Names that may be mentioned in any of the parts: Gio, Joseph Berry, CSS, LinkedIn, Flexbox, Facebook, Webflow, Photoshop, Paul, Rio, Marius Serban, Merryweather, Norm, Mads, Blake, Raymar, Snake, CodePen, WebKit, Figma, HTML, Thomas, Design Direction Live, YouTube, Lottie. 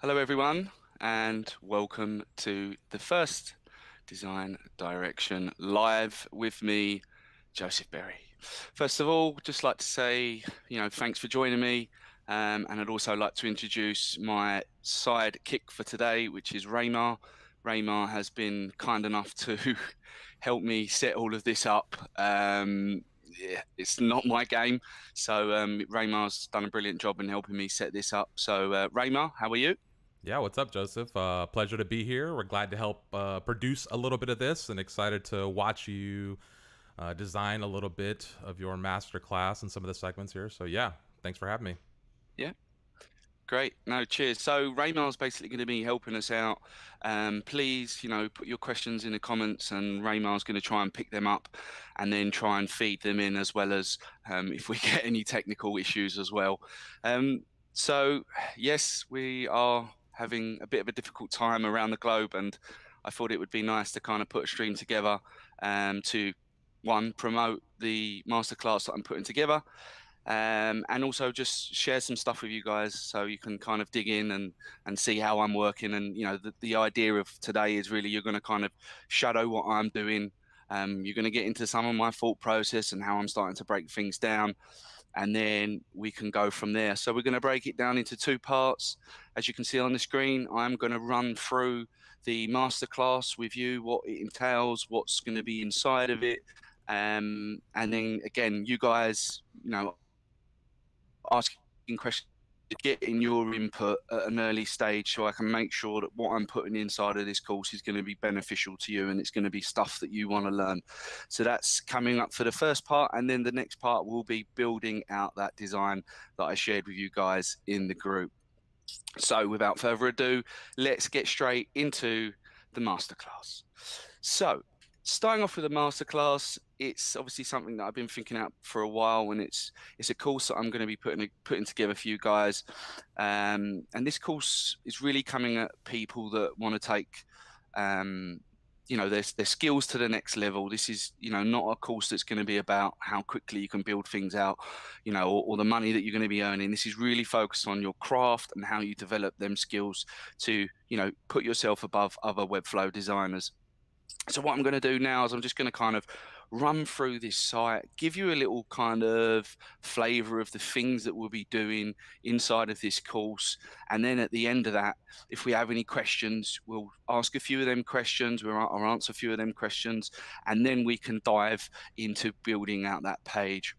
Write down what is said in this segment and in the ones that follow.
Hello everyone, and welcome to the first Design Direction Live with me, Joseph Berry. First of all, just like to say, thanks for joining me, and I'd also like to introduce my sidekick for today, which is Raymar. Raymar has been kind enough to help me set all of this up. Yeah, it's not my game, so Raymar's done a brilliant job in helping me set this up. So Raymar, how are you? Yeah, what's up, Joseph? Pleasure to be here. We're glad to help produce a little bit of this, and excited to watch you design a little bit of your masterclass and some of the segments here. So yeah, thanks for having me. Yeah, great. No, cheers. So Raymar's basically going to be helping us out. Please, put your questions in the comments, and Raymar's going to try and pick them up and then try and feed them in, as well as if we get any technical issues as well. So yes, we are having a bit of a difficult time around the globe, and I thought it would be nice to kind of put a stream together to, one, promote the masterclass that I'm putting together, and also just share some stuff with you guys so you can kind of dig in and see how I'm working. And the idea of today is really you're going to kind of shadow what I'm doing. You're going to get into some of my thought process and how I'm starting to break things down, and then we can go from there. So we're going to break it down into two parts. As you can see on the screen, I'm going to run through the masterclass with you, what it entails, what's going to be inside of it. And then again, you guys, asking questions, getting your input at an early stage so I can make sure that what I'm putting inside of this course is going to be beneficial to you, and it's going to be stuff that you want to learn. So that's coming up for the first part, and then the next part will be building out that design that I shared with you guys in the group. So without further ado, let's get straight into the masterclass. So starting off with the masterclass, it's obviously something that I've been thinking out for a while, and it's a course that I'm going to be putting together for you guys. And this course is really coming at people that want to take, their skills to the next level. This is, not a course that's going to be about how quickly you can build things out, or the money that you're going to be earning. This is really focused on your craft and how you develop them skills to, put yourself above other Webflow designers. So what I'm going to do now is I'm just going to kind of run through this site, give you a little kind of flavor of the things that we'll be doing inside of this course. And then at the end of that, if we have any questions, we'll ask a few of them questions, or answer a few of them questions, and then we can dive into building out that page.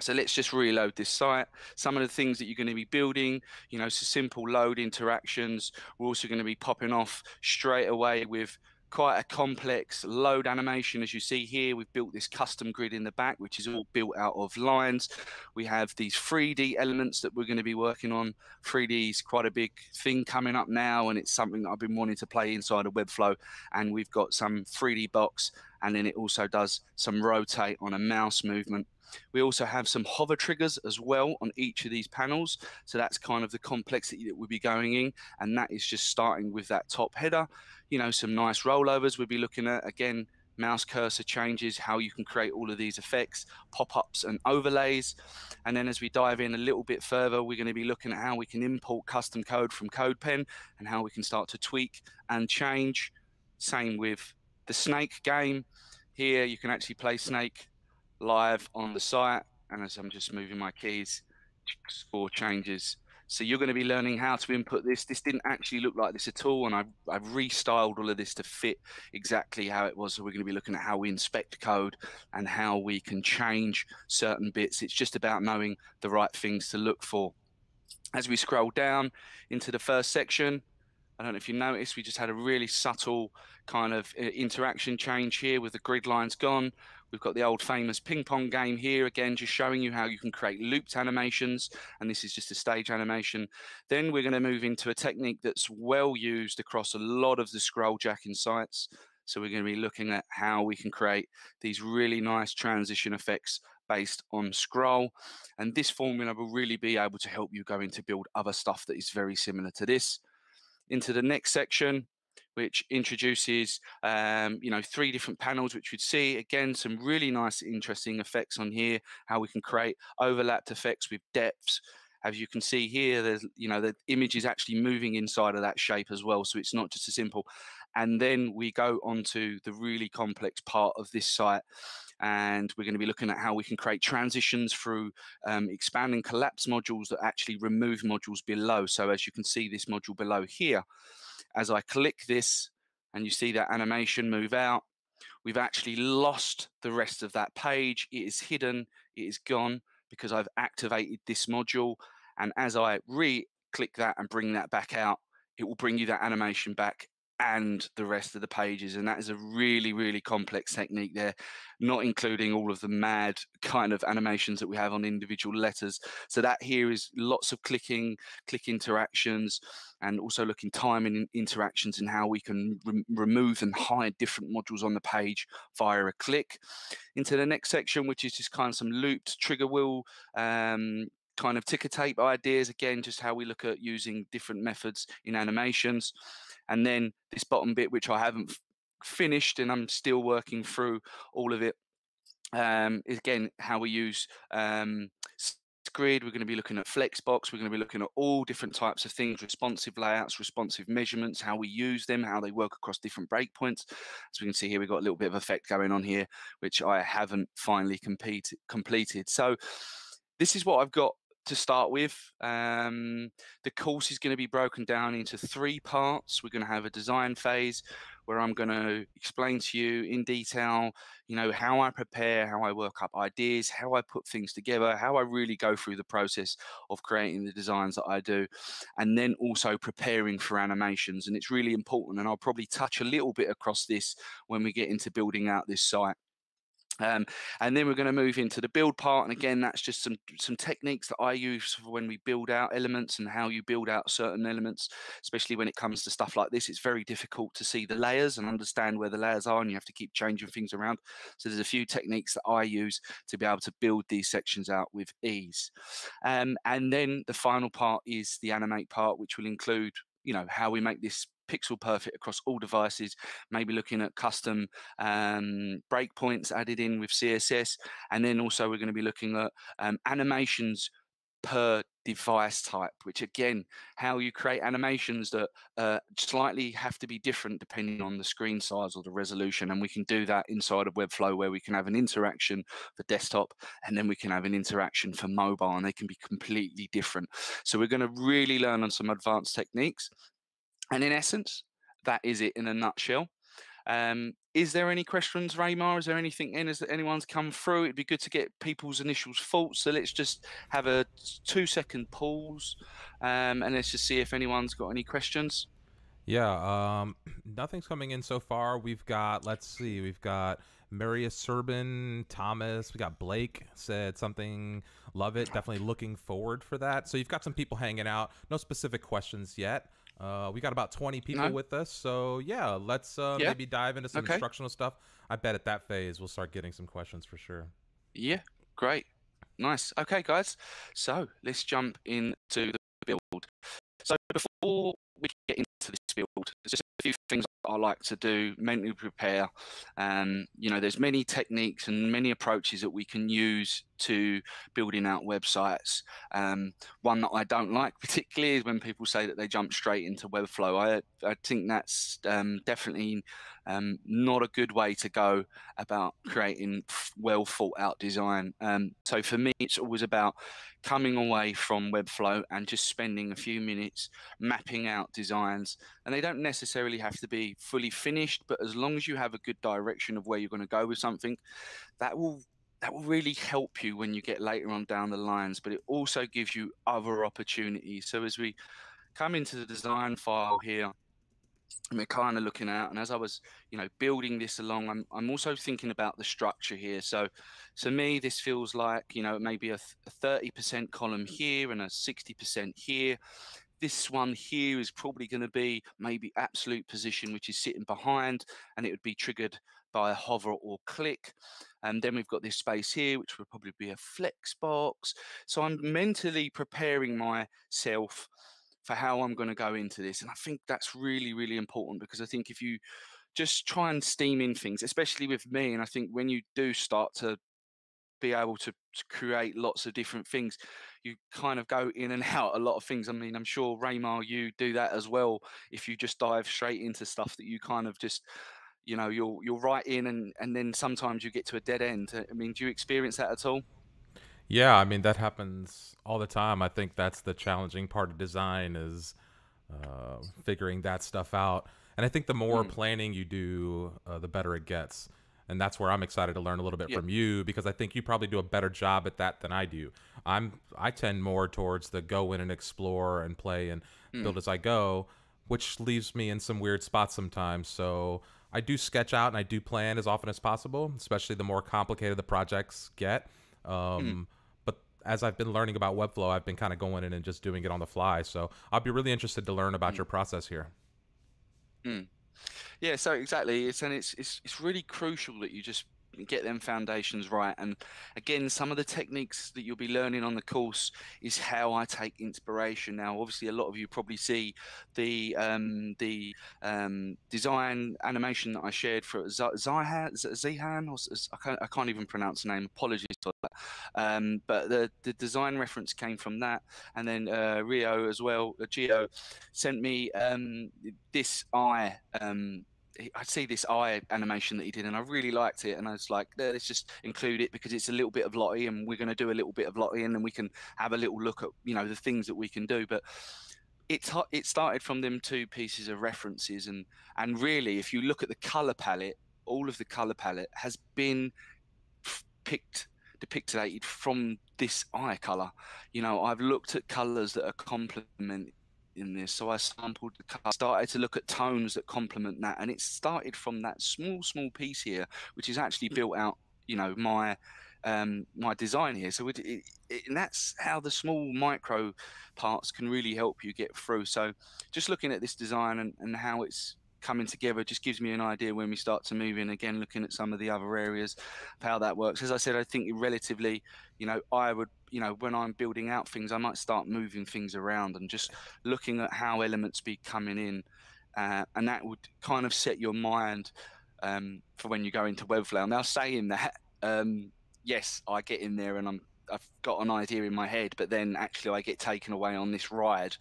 So let's just reload this site. Some of the things that you're going to be building, so simple load interactions. We're also going to be popping off straight away with quite a complex load animation. As you see here, we've built this custom grid in the back, which is all built out of lines. We have these 3D elements that we're going to be working on. 3D is quite a big thing coming up now, and it's something that I've been wanting to play inside of Webflow. And we've got some 3D box, and then it also does some rotate on a mouse movement. We also have some hover triggers as well on each of these panels. So that's kind of the complexity that we'll be going in. And that is just starting with that top header. Some nice rollovers we'll be looking at. Again, mouse cursor changes, how you can create all of these effects, pop-ups and overlays. And then as we dive in a little bit further, we're going to be looking at how we can import custom code from CodePen and how we can start to tweak and change. Same with the Snake game. Here you can actually play Snake live on the site, and as I'm just moving my keys, score changes. So you're going to be learning how to input this. This didn't actually look like this at all, and I've restyled all of this to fit exactly how it was. So we're going to be looking at how we inspect code and how we can change certain bits. It's just about knowing the right things to look for. As we scroll down into the first section, I don't know if you noticed, we just had a really subtle kind of interaction change here with the grid lines gone. We've got the old famous ping pong game here, again, just showing you how you can create looped animations. And this is just a stage animation. Then we're going to move into a technique that's well used across a lot of the scroll jacking sites. So we're going to be looking at how we can create these really nice transition effects based on scroll. And this formula will really be able to help you go into build other stuff that is very similar to this. Into the next section, which introduces, three different panels, which you'd see. Again, some really nice, interesting effects on here, how we can create overlapped effects with depths, As you can see here, there's, you know, the image is actually moving inside of that shape as well, so it's not just as simple. And then we go on to the really complex part of this site, and we're going to be looking at how we can create transitions through expand and collapse modules that actually remove modules below. So as you can see, this module below here, as I click this and you see that animation move out, we've actually lost the rest of that page. It is hidden, it is gone, because I've activated this module. And as I re-click that and bring that back out, it will bring you that animation back and the rest of the pages. And that is a really, really complex technique there, not including all of the mad kind of animations that we have on individual letters. So that here is lots of clicking, click interactions, and also looking timing interactions and how we can remove and hide different modules on the page via a click. Into the next section, which is just kind of some looped trigger wheel kind of ticker tape ideas, again, just how we look at using different methods in animations. And then this bottom bit, which I haven't finished and I'm still working through all of it, is again how we use grid. We're going to be looking at flexbox, we're going to be looking at all different types of things, responsive layouts, responsive measurements, how we use them, how they work across different breakpoints. As we can see here, we've got a little bit of effect going on here, which I haven't finally completed. So this is what I've got to start with. The course is going to be broken down into 3 parts. We're going to have a design phase where I'm going to explain to you in detail, you know, how I prepare, how I work up ideas, how I put things together, how I really go through the process of creating the designs that I do, and then also preparing for animations. And it's really important, and I'll probably touch a little bit across this when we get into building out this site. And then we're going to move into the build part, and again, that's just some techniques that I use for when we build out elements and how you build out certain elements, especially when it comes to stuff like this. It's very difficult to see the layers and understand where the layers are, and you have to keep changing things around. So there's a few techniques that I use to be able to build these sections out with ease. And then the final part is the animate part, which will include, you know, how we make this pixel perfect across all devices, maybe looking at custom breakpoints added in with CSS. And then also we're going to be looking at animations per device type, which again, how you create animations that slightly have to be different depending on the screen size or the resolution. And we can do that inside of Webflow, where we can have an interaction for desktop, and then we can have an interaction for mobile, and they can be completely different. So we're going to really learn on some advanced techniques. And in essence, that is it in a nutshell. Is there any questions, Raymar? Is there anything in us that anyone's come through? It'd be good to get people's initial thoughts. So let's just have a 2-second pause and let's just see if anyone's got any questions. Yeah, nothing's coming in so far. We've got, let's see, we've got Marius Serban, Thomas, we got Blake said something, love it, definitely looking forward for that. So you've got some people hanging out, no specific questions yet. We got about 20 people with us, so yeah, let's maybe dive into some instructional stuff. I bet at that phase we'll start getting some questions for sure. Yeah, great, nice. Okay, guys, so let's jump into the build. So before we get into this build, there's just a few things I like to do, mentally prepare. You know, there's many techniques and many approaches that we can use to building out websites. One that I don't like particularly is when people say that they jump straight into Webflow. I think that's definitely not a good way to go about creating well thought out design. So for me, it's always about coming away from Webflow and just spending a few minutes mapping out designs. And they don't necessarily have to be fully finished, but as long as you have a good direction of where you're going to go with something, that will really help you when you get later on down the lines, but it also gives you other opportunities. So as we come into the design file here, and we're kind of looking out, and as I was, you know, building this along, I'm also thinking about the structure here. So to me, this feels like, you know, maybe a 30% column here and a 60% here. This one here is probably going to be maybe absolute position, which is sitting behind, and it would be triggered by a hover or click. And then we've got this space here, which would probably be a flex box. So I'm mentally preparing myself for how I'm going to go into this. And I think that's really, really important, because I think if you just try and steam in things, especially with me, and I think when you do start to be able to create lots of different things. You kind of go in and out a lot of things. I mean, I'm sure Raymar, you do that as well. If you just dive straight into stuff that you kind of just, you know, you'll write in and then sometimes you get to a dead end. I mean, do you experience that at all? Yeah, I mean, that happens all the time. I think that's the challenging part of design is figuring that stuff out. And I think the more planning you do, the better it gets. And that's where I'm excited to learn a little bit from you, because I think you probably do a better job at that than I do. I tend more towards the go in and explore and play and build as I go, which leaves me in some weird spots sometimes. So I do sketch out and I do plan as often as possible, especially the more complicated the projects get. But as I've been learning about Webflow, I've been kind of going in and just doing it on the fly. So I'll be really interested to learn about your process here. Yeah, so exactly. It's really crucial that you just get them foundations right. And again, some of the techniques that you'll be learning on the course is how I take inspiration. Now, obviously, a lot of you probably see the design animation that I shared for Zihan, or I can't even pronounce the name. Apologies for that. But the design reference came from that, and then Rio as well, Gio, sent me this eye. I see this eye animation that he did and I really liked it, and I was like, let's just include it because it's a little bit of Lottie and we're going to do a little bit of Lottie and then we can have a little look at, you know, the things that we can do. But it started from them two pieces of references, and really, if you look at the color palette, all of the color palette has been depicted from this eye color. You know, I've looked at colors that are complementing in this, so I sampled the color, started to look at tones that complement that, and it started from that small piece here, which is actually built out, you know, my design here. So and that's how the small micro parts can really help you get through. So just looking at this design and how it's coming together just gives me an idea when we start to move in, again, looking at some of the other areas of how that works. As I said, I think relatively, you know, I would, you know, when I'm building out things, I might start moving things around and just looking at how elements be coming in, and that would kind of set your mind for when you go into Webflow. Now, saying that, yes, I get in there and I've got an idea in my head, but then actually I get taken away on this ride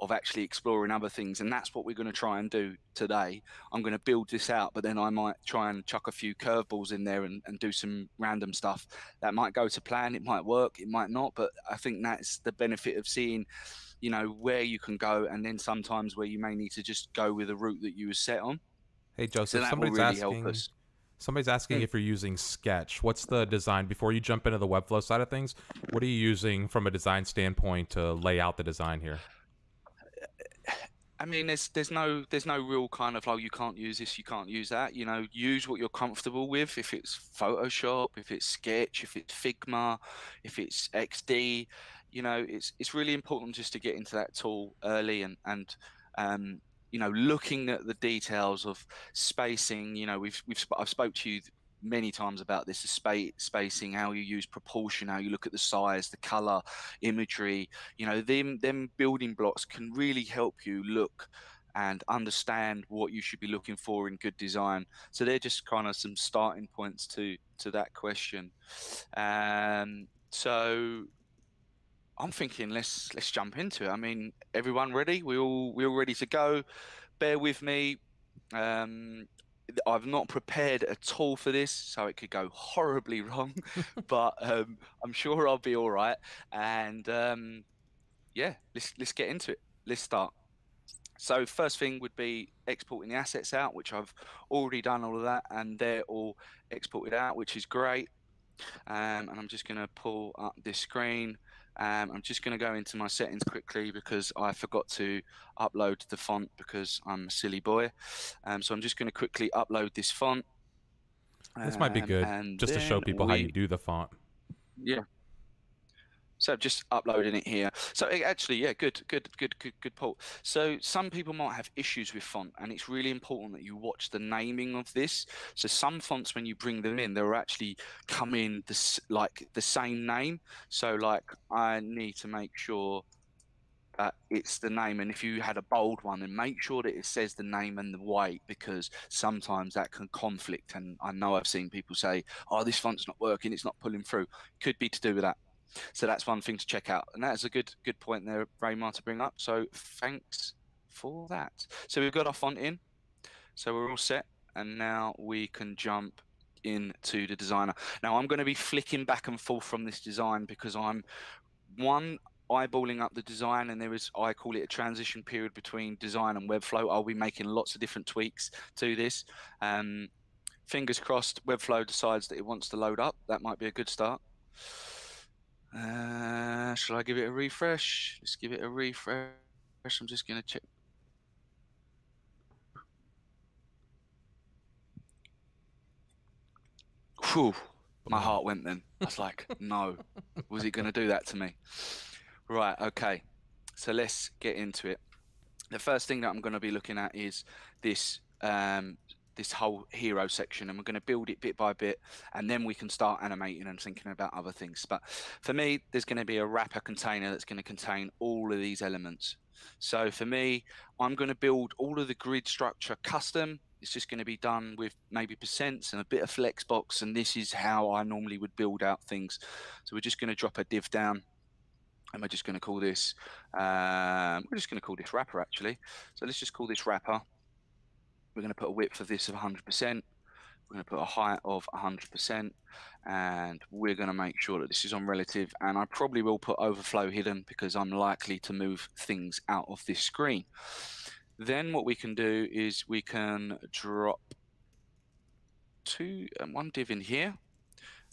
of actually exploring other things, and that's what we're going to try and do today. I'm going to build this out, but then I might try and chuck a few curveballs in there and do some random stuff that might go to plan. It might work, it might not, but I think that's the benefit of seeing, you know, where you can go and then sometimes where you may need to just go with the route that you were set on. Hey, Joseph, so somebody's really asking. Somebody's asking if you're using Sketch. What's the design? Before you jump into the Webflow side of things, what are you using from a design standpoint to lay out the design here? I mean, there's no real kind of like, you can't use this, you can't use that. You know, use what you're comfortable with. If it's Photoshop, if it's Sketch, if it's Figma, if it's XD, you know, it's really important just to get into that tool early and you know, looking at the details of spacing. You know, I've spoke to you many times about this, the spacing, how you use proportion, how you look at the size, the color, imagery. You know, them building blocks can really help you look and understand what you should be looking for in good design. So they're just kind of some starting points to that question. So I'm thinking let's jump into it. I mean, everyone ready? We're all ready to go. Bear with me. I've not prepared at all for this, so it could go horribly wrong, but I'm sure I'll be all right. And yeah, let's get into it. Let's start. So first thing would be exporting the assets out, which I've already done all of that, and they're all exported out, which is great. And I'm just gonna pull up this screen. I'm just going to go into my settings quickly because I forgot to upload the font because I'm a silly boy. So I'm just going to quickly upload this font. This might be good just to show people how you do the font. Yeah. So just uploading it here. So actually, yeah, good Paul. So some people might have issues with font, and it's really important that you watch the naming of this. So some fonts, when you bring them in, they'll actually come in like the same name. So like I need to make sure that it's the name, and if you had a bold one, then make sure that it says the name and the weight, because sometimes that can conflict. And I know I've seen people say, oh, this font's not working, it's not pulling through. Could be to do with that. So that's one thing to check out. And that's a good point there, Raymar, to bring up. So thanks for that. So we've got our font in. So we're all set. And now we can jump into the designer. Now I'm going to be flicking back and forth from this design because I'm, one, eyeballing up the design, and there is, I call it a transition period between design and Webflow. I'll be making lots of different tweaks to this. Fingers crossed, Webflow decides that it wants to load up. That might be a good start. Shall I give it a refresh? Let's give it a refresh. I'm just going to check. Whew, my heart went then. I was like, no, was it going to do that to me? Right, okay, so let's get into it. The first thing that I'm going to be looking at is this this whole hero section, and we're going to build it bit by bit, and then we can start animating and thinking about other things. But for me, there's going to be a wrapper container that's going to contain all of these elements. So for me, I'm going to build all of the grid structure custom. It's just going to be done with maybe percents and a bit of Flexbox, and this is how I normally would build out things. So we're just going to drop a div down, and we're just going to call this, we're just going to call this wrapper actually. So let's just call this wrapper. We're going to put a width of this of 100%. We're going to put a height of 100%, and we're going to make sure that this is on relative, and I probably will put overflow hidden because I'm likely to move things out of this screen. Then what we can do is we can drop one div in here,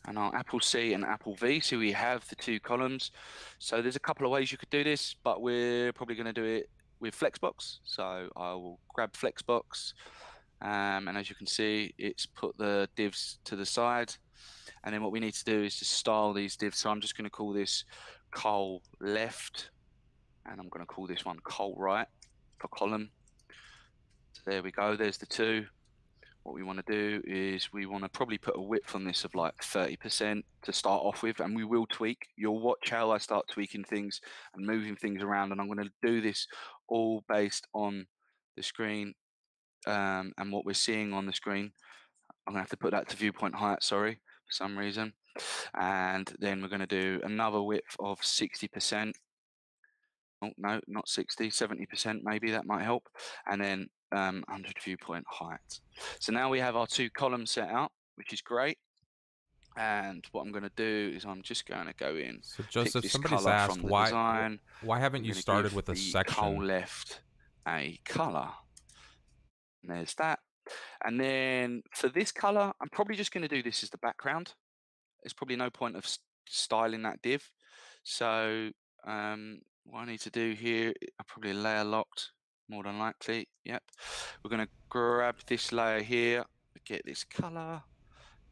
and our Apple C and Apple V, so we have the two columns. So there's a couple of ways you could do this, but we're probably going to do it with Flexbox. So I will grab Flexbox, and as you can see, it's put the divs to the side. And then what we need to do is to style these divs. So I'm just going to call this col left, and I'm going to call this one col right for column. So there we go, there's the two. What we want to do is we want to probably put a width on this of like 30% to start off with, and we will tweak. You'll watch how I start tweaking things and moving things around, and I'm going to do this all based on the screen and what we're seeing on the screen. I'm going to have to put that to viewpoint height, sorry, for some reason. And then we're going to do another width of 60%. Oh, no, not 60, 70% maybe, that might help. And then 100 viewpoint height. So now we have our two columns set out, which is great. And what I'm going to do is I'm just going to go in. So Joseph, somebody's asked why haven't you started with a section? Col left a color. And there's that. And then for this color, I'm probably just going to do this as the background. There's probably no point of styling that div. So what I need to do here, I probably layer locked. More than likely, yep. We're going to grab this layer here, get this color,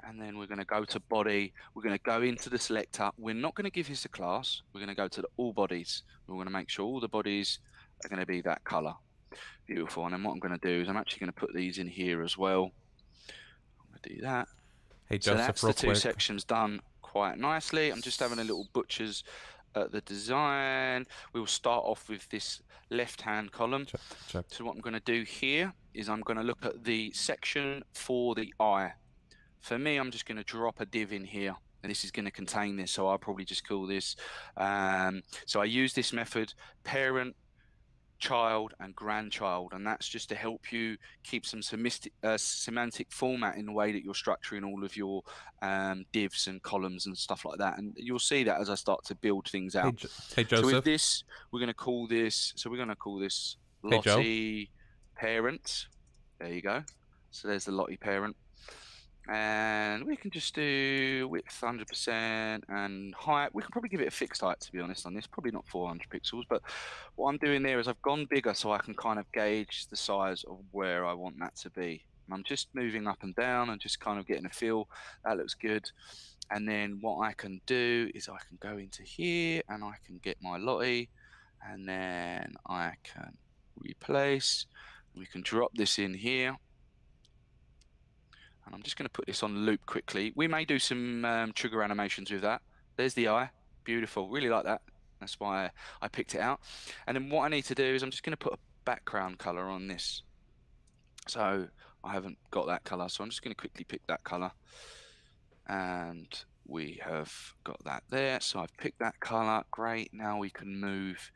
and then we're going to go to body. We're going to go into the selector. We're not going to give this a class. We're going to go to the all bodies. We're going to make sure all the bodies are going to be that color. Beautiful. And then what I'm going to do is I'm actually going to put these in here as well. I'm going to do that. Hey, Joseph, so that's the two sections done quite nicely. I'm just having a little butcher's at the design. We will start off with this left hand column. Check. So what I'm going to do here is I'm going to look at the section for the eye. For me, I'm just going to drop a div in here, and this is going to contain this, so I'll probably just call this so I use this method parent, child and grandchild, and that's just to help you keep some semantic format in the way that you're structuring all of your divs and columns and stuff like that, and you'll see that as I start to build things out. Hey Joseph. So with this, we're going to call this, so we're going to call this Lottie parent. There you go. So there's the Lottie parent, and we can just do width 100% and height. We can probably give it a fixed height, to be honest, on this, probably not 400 pixels, but what I'm doing there is I've gone bigger so I can kind of gauge the size of where I want that to be. And I'm just moving up and down and just kind of getting a feel. That looks good. And then what I can do is I can go into here and I can get my Lottie, and then I can replace. We can drop this in here. And I'm just going to put this on loop quickly. We may do some trigger animations with that. There's the eye. Beautiful. Really like that. That's why I picked it out. And then what I need to do is I'm just going to put a background color on this. So I haven't got that color, so I'm just going to quickly pick that color. And we have got that there. So I've picked that color. Great. Now we can move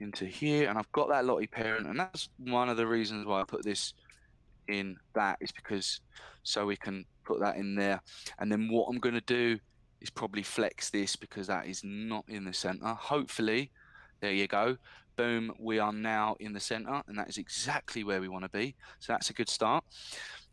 into here, and I've got that Lottie parent, and that's one of the reasons why I put this in that, is because so we can put that in there. And then what I'm going to do is probably flex this because that is not in the center. Hopefully, there you go. Boom, we are now in the center, and that is exactly where we want to be. So that's a good start.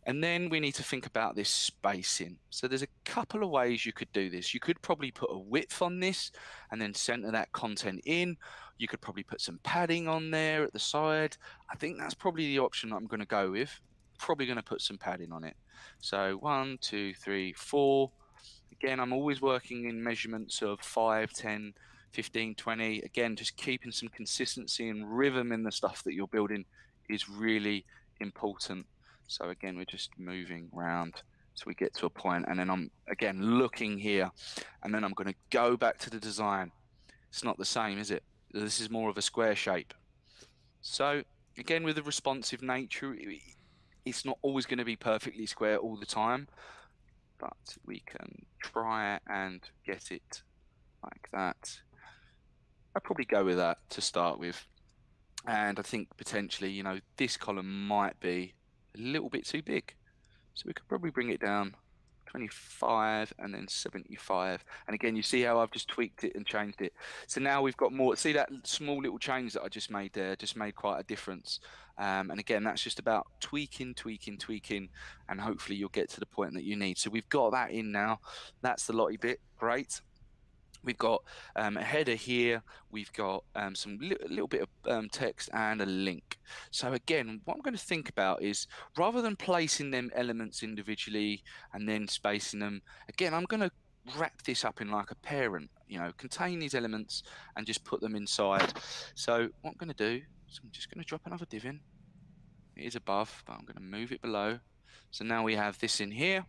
And then we need to think about this spacing. So there's a couple of ways you could do this. You could probably put a width on this and then center that content in. You could probably put some padding on there at the side. I think that's probably the option that I'm going to go with. Probably going to put some padding on it. So 1, 2, 3, 4. Again, I'm always working in measurements of 5, 10, 15, 20. Again, just keeping some consistency and rhythm in the stuff that you're building is really important. So again, we're just moving around so we get to a point, and then I'm again looking here, and then I'm going to go back to the design. It's not the same, is it? This is more of a square shape. So again, with the responsive nature, it's not always going to be perfectly square all the time, but we can try and get it like that. I'd probably go with that to start with. And I think potentially, you know, this column might be a little bit too big, so we could probably bring it down 25 and then 75. And again, you see how I've just tweaked it and changed it. So now we've got more. See that small little change that I just made there just made quite a difference. And again, that's just about tweaking, and hopefully you'll get to the point that you need. So we've got that in now. That's the Lottie bit. Great. We've got a header here. We've got some little bit of text and a link. So again, what I'm going to think about is, rather than placing them elements individually and then spacing them, again, I'm going to wrap this up in like a parent, you know, contain these elements and just put them inside. So what I'm going to do is I'm just going to drop another div in. It is above, but I'm going to move it below. So now we have this in here.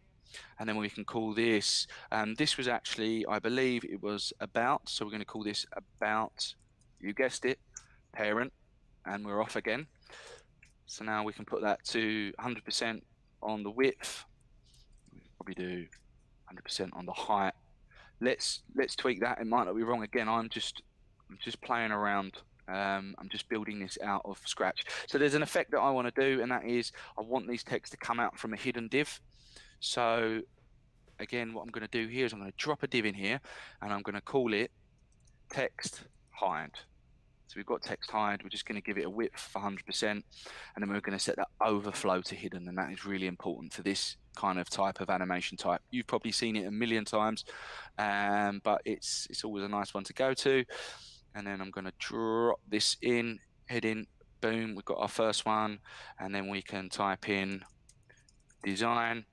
And then we can call this, this was actually, I believe it was about, so we're going to call this about, you guessed it, parent, and we're off again. So now we can put that to 100% on the width, we'll probably do 100% on the height. Let's tweak that, it might not be wrong. Again, I'm just playing around. I'm just building this out of scratch. So there's an effect that I want to do, and that is I want these texts to come out from a hidden div. So again, what I'm going to do here is I'm going to drop a div in here, and I'm going to call it text hide. So we've got text hide. We're just going to give it a width of 100%, and then we're going to set that overflow to hidden, and that is really important for this kind of type of animation type. You've probably seen it a million times, but it's always a nice one to go to. And then I'm going to drop this in, heading, boom, we've got our first one, and then we can type in design.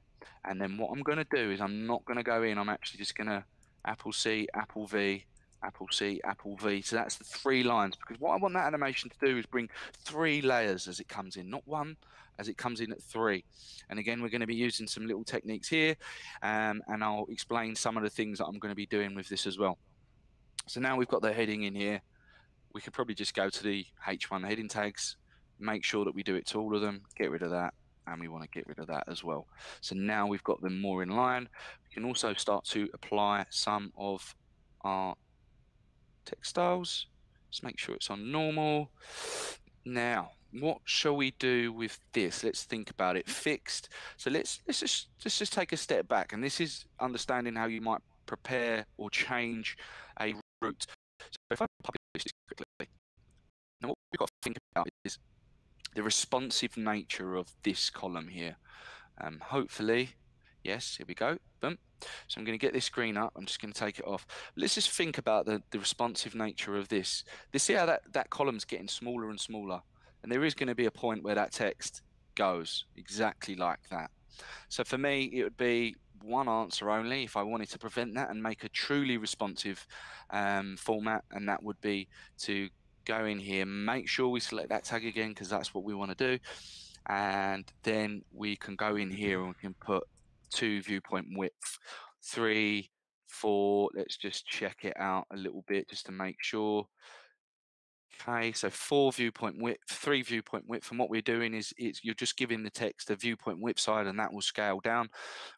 And then what I'm going to do is I'm not going to go in. I'm actually just going to Apple C, Apple V, Apple C, Apple V. So that's the 3 lines, because what I want that animation to do is bring 3 layers as it comes in, not 1, as it comes in at 3. And again, we're going to be using some little techniques here, and I'll explain some of the things that I'm going to be doing with this as well. So now we've got the heading in here. We could probably just go to the H1 heading tags, make sure that we do it to all of them, get rid of that. And we want to get rid of that as well. So now we've got them more in line. We can also start to apply some of our text styles. Let's make sure it's on normal. Now, what shall we do with this? Let's think about it. Fixed. So let's just take a step back, and this is understanding how you might prepare or change a route. So if I publish this quickly, now what we've got to think about is the responsive nature of this column here. Hopefully, yes, here we go. Boom. So I'm going to get this screen up. I'm just going to take it off. Let's just think about the responsive nature of this. You see how that column's getting smaller and smaller. And there is going to be a point where that text goes exactly like that. So for me, it would be one answer only if I wanted to prevent that and make a truly responsive format, and that would be to go in here, make sure we select that tag again, because that's what we want to do, and then we can go in here and we can put 2 viewpoint width, 3 4. Let's just check it out a little bit just to make sure. Okay, so 4 viewpoint width, 3 viewpoint width, and what we're doing is you're just giving the text a viewpoint width side, and that will scale down,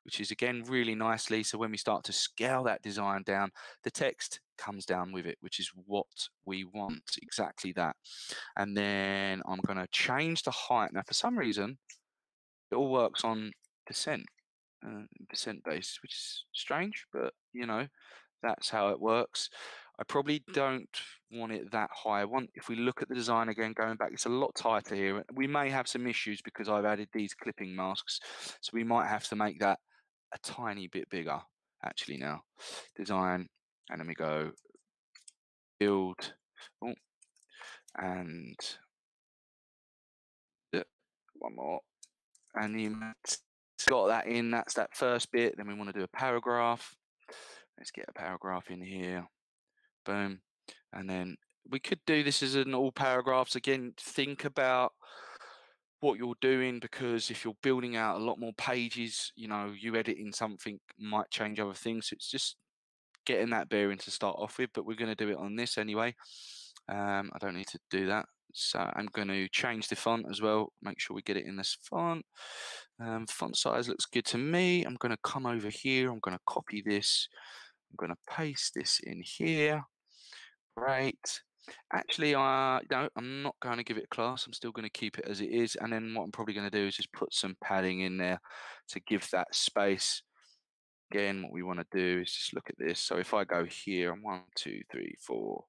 which is again really nicely. So when we start to scale that design down, the text comes down with it, which is what we want, exactly that. And then I'm going to change the height. Now, for some reason, it all works on percent base, which is strange, but you know, that's how it works. I probably don't want it that high. I want, if we look at the design again, going back, it's a lot tighter here. We may have some issues because I've added these clipping masks, so we might have to make that a tiny bit bigger, actually, now. Design, and then we go build, and one more. And you got that in, that's that first bit. Then we want to do a paragraph. Let's get a paragraph in here. Boom. And then we could do this as an all paragraphs. Again, think about what you're doing, because if you're building out a lot more pages, you know, you editing something might change other things. So it's just getting that bearing to start off with, but we're going to do it on this anyway. I don't need to do that. So I'm going to change the font as well. Make sure we get it in this font. Font size looks good to me. I'm going to come over here. I'm going to copy this. I'm going to paste this in here. Great. Actually, no, I'm not going to give it a class. I'm still going to keep it as it is. And then what I'm probably going to do is just put some padding in there to give that space. Again, what we want to do is just look at this. So if I go here, I'm 1, 2, 3, 4,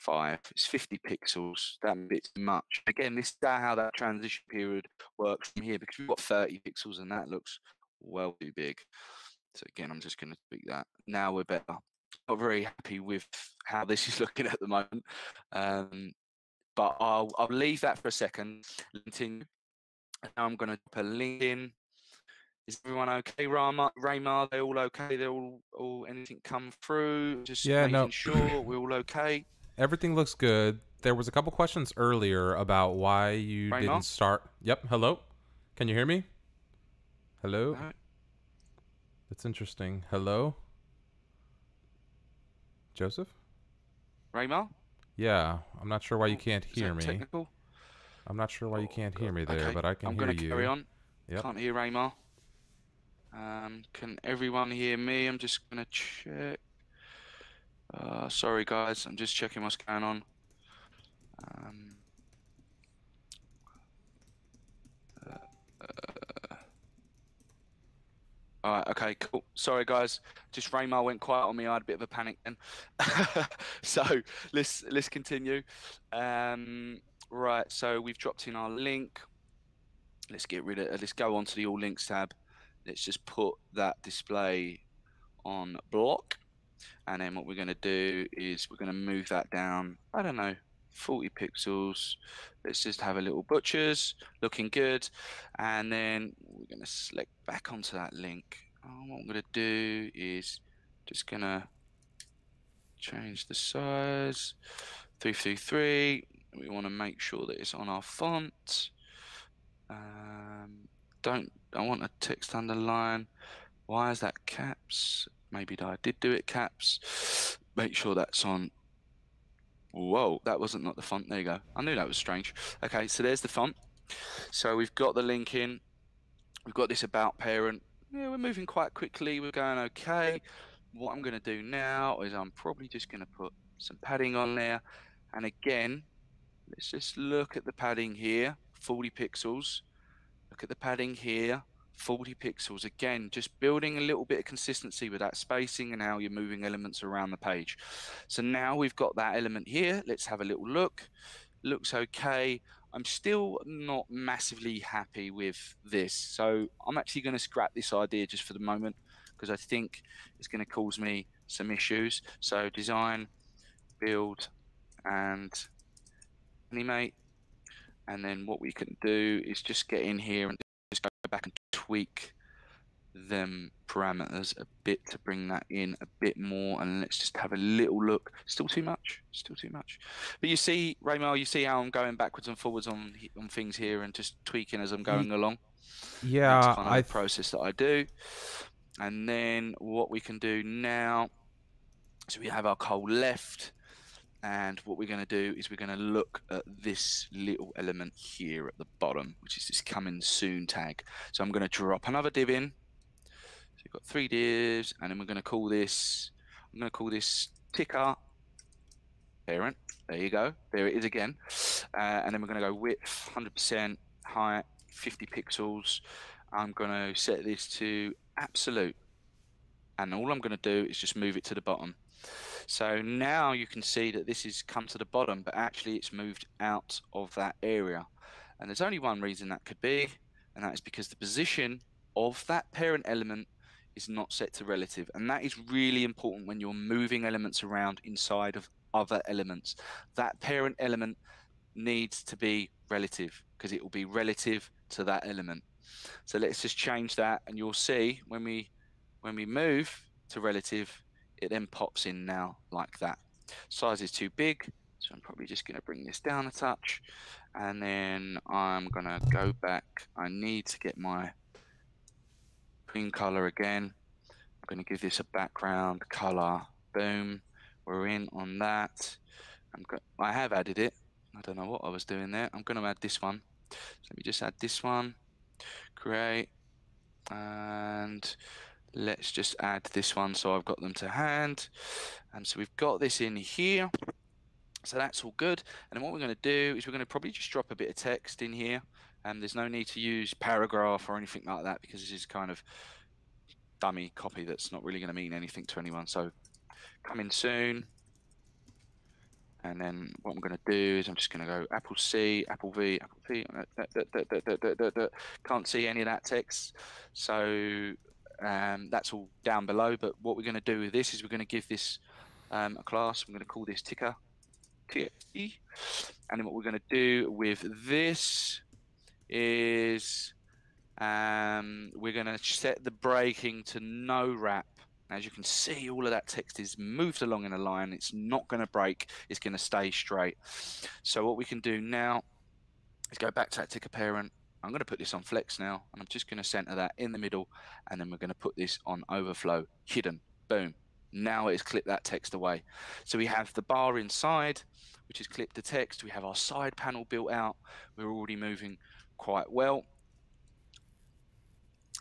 5, it's 50 pixels. That bit's much. Again, this is how that transition period works from here, because we've got 30 pixels and that looks well too big. So again, I'm just going to tweak that. Now we're better. Not very happy with how this is looking at the moment, but I'll leave that for a second. LinkedIn. Now I'm going to put a link in. Is everyone okay, Raymar? They all okay? They all anything come through? Just yeah, making sure we're all okay. Everything looks good. There was a couple questions earlier about why you Raymar? Didn't start. Yep. Hello. Can you hear me? Hello. No. That's interesting. Hello. Joseph. Raymar. Yeah, I'm not sure why you can't hear me. Technical? I'm not sure why you can't hear me there, okay. But I can hear you. I'm gonna carry on. Yep. Can't hear Raymar. Can everyone hear me? I'm just going to check. Sorry, guys. I'm just checking what's going on. All right, okay, cool. Sorry, guys. Just Raymar went quiet on me. I had a bit of a panic then. So let's continue. Right, so we've dropped in our link. Let's get rid of. Let's go on to the All Links tab. Let's just put that display on block. And then what we're going to do is we're going to move that down, I don't know, 40 pixels. Let's just have a little butchers, looking good. And then we're going to select back onto that link. What I'm going to do is just going to change the size, 333. We want to make sure that it's on our font. I want a text underline. Why is that caps? Maybe I did do it caps. Make sure that's on. Whoa, that wasn't not the font. There you go. I knew that was strange. Okay, so there's the font. So we've got the link in. We've got this about parent. Yeah, we're moving quite quickly. We're going okay. What I'm going to do now is I'm probably just going to put some padding on there. And again, let's just look at the padding here. 40 pixels. Look at the padding here, 40 pixels. Again, just building a little bit of consistency with that spacing and how you're moving elements around the page. So now we've got that element here. Let's have a little look. Looks okay. I'm still not massively happy with this. So I'm actually going to scrap this idea just for the moment, because I think it's going to cause me some issues. So design, build, and animate. And then what we can do is just get in here and just go back and tweak them parameters a bit to bring that in a bit more. And let's just have a little look. Still too much, still too much. But you see, Raymar, you see how I'm going backwards and forwards on things here and just tweaking as I'm going along. Yeah, that's kind of the process that I do. And then what we can do now, so we have our coal left, and what we're going to do is we're going to look at this little element here at the bottom, which is this coming soon tag. So I'm going to drop another div in. So we've got three divs, and then we're going to call this, I'm going to call this ticker parent. There you go. There it is again. And then we're going to go width 100%, height 50 pixels. I'm going to set this to absolute, and all I'm going to do is just move it to the bottom. So now you can see that this has come to the bottom, but actually it's moved out of that area. And there's only one reason that could be, and that is because the position of that parent element is not set to relative. And that is really important when you're moving elements around inside of other elements. That parent element needs to be relative, because it will be relative to that element. So let's just change that, and you'll see when we move to relative, it then pops in now like that. Size is too big, so I'm probably just going to bring this down a touch, and then I'm going to go back. I need to get my green color again. I'm going to give this a background color. Boom, we're in on that. I have added it. I don't know what I was doing there. I'm going to add this one. So let me just add this one. Great, and let's just add this one so I've got them to hand. And so we've got this in here, so that's all good. And then what we're going to do is we're going to probably just drop a bit of text in here, and there's no need to use paragraph or anything like that, because this is kind of dummy copy that's not really going to mean anything to anyone. So coming soon, and then what I'm going to do is I'm just going to go Apple C, Apple V, Apple P. Can't see any of that text, so that's all down below. But what we're going to do with this is we're going to give this a class. I'm going to call this ticker, and then what we're going to do with this is we're going to set the breaking to no wrap. As you can see, all of that text is moved along in a line. It's not going to break. It's going to stay straight. So what we can do now is go back to that ticker parent. I'm going to put this on flex now, and I'm just going to center that in the middle, and then we're going to put this on overflow, hidden. Boom. Now it's clipped that text away. So we have the bar inside, which is clipped the text. We have our side panel built out. We're already moving quite well.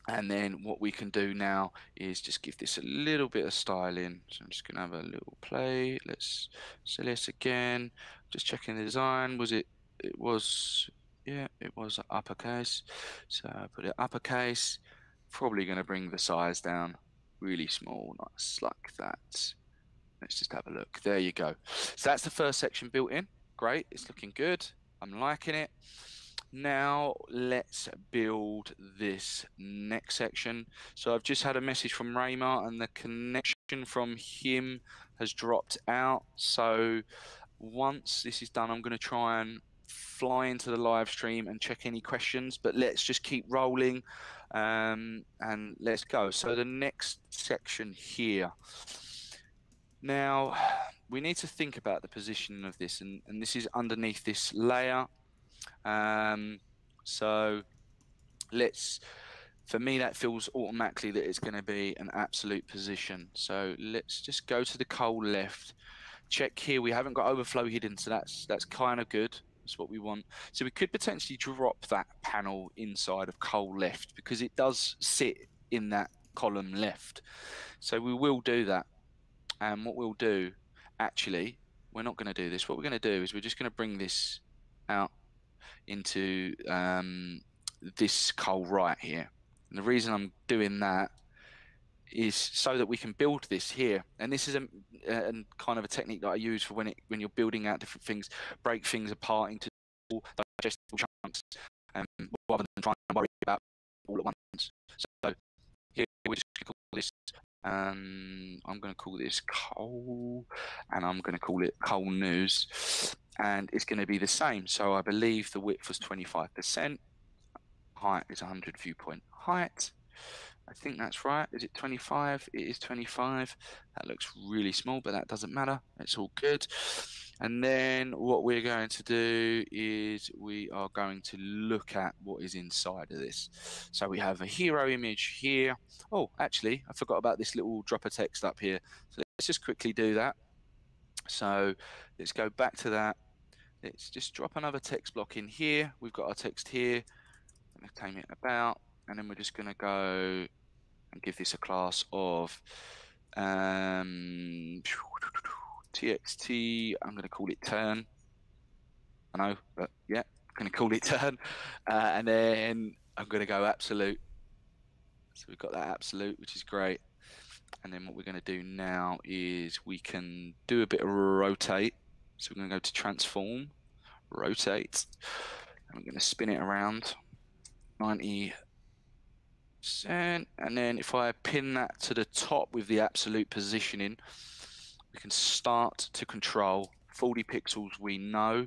And then what we can do now is just give this a little bit of styling. So I'm just going to have a little play. Let's see this again. Just checking the design. Was it? It was. Yeah, it was uppercase. So I put it uppercase. Probably going to bring the size down really small. Nice, like that. Let's just have a look. There you go. So that's the first section built in. Great. It's looking good. I'm liking it. Now let's build this next section. So I've just had a message from Raymar, and the connection from him has dropped out. So once this is done, I'm going to try and fly into the live stream and check any questions, but let's just keep rolling and let's go. So the next section here. Now we need to think about the position of this, and this is underneath this layer. So let's, for me that feels automatically that it's going to be an absolute position. So let's just go to the coal left, check here. We haven't got overflow hidden, so that's kind of good. That's what we want. So we could potentially drop that panel inside of coal left, because it does sit in that column left. So we will do that. And what we'll do, actually, we're not going to do this. What we're going to do is we're just going to bring this out into this coal right here. And the reason I'm doing that is so that we can build this here. And this is a kind of a technique that I use for when you're building out different things, break things apart into digestible chunks, rather than trying to worry about all at once. So here we're just going to call this, I'm going to call this coal, and I'm going to call it coal news. And it's going to be the same. So I believe the width was 25%. Height is 100 viewpoint height. I think that's right. Is it 25? It is 25. That looks really small, but that doesn't matter. It's all good. And then what we're going to do is we are going to look at what is inside of this. So we have a hero image here. Oh, actually, I forgot about this little drop of text up here. So let's just quickly do that. So let's go back to that. Let's just drop another text block in here. We've got our text here. I'm going to claim it about. And then we're just going to go and give this a class of txt. I'm going to call it turn. I know, but yeah, I'm going to call it turn. And then I'm going to go absolute. So we've got that absolute, which is great. And then what we're going to do now is we can do a bit of rotate. So we're going to go to transform, rotate. And we're going to spin it around 90%. And then if I pin that to the top with the absolute positioning, we can start to control 40 pixels. We know.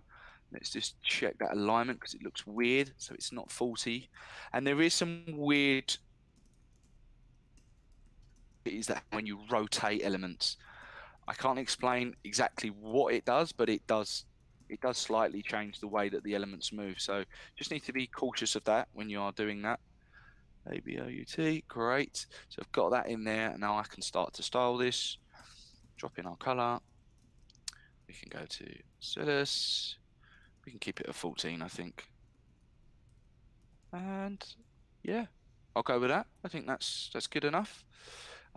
Let's just check that alignment because it looks weird. So it's not 40. And there is some weird is that when you rotate elements, I can't explain exactly what it does, but it does slightly change the way that the elements move. So just need to be cautious of that when you are doing that. ABOUT, great. So I've got that in there, and now I can start to style this. Drop in our color. We can go to Solus. We can keep it at 14, I think. And yeah, I'll go with that. I think that's good enough.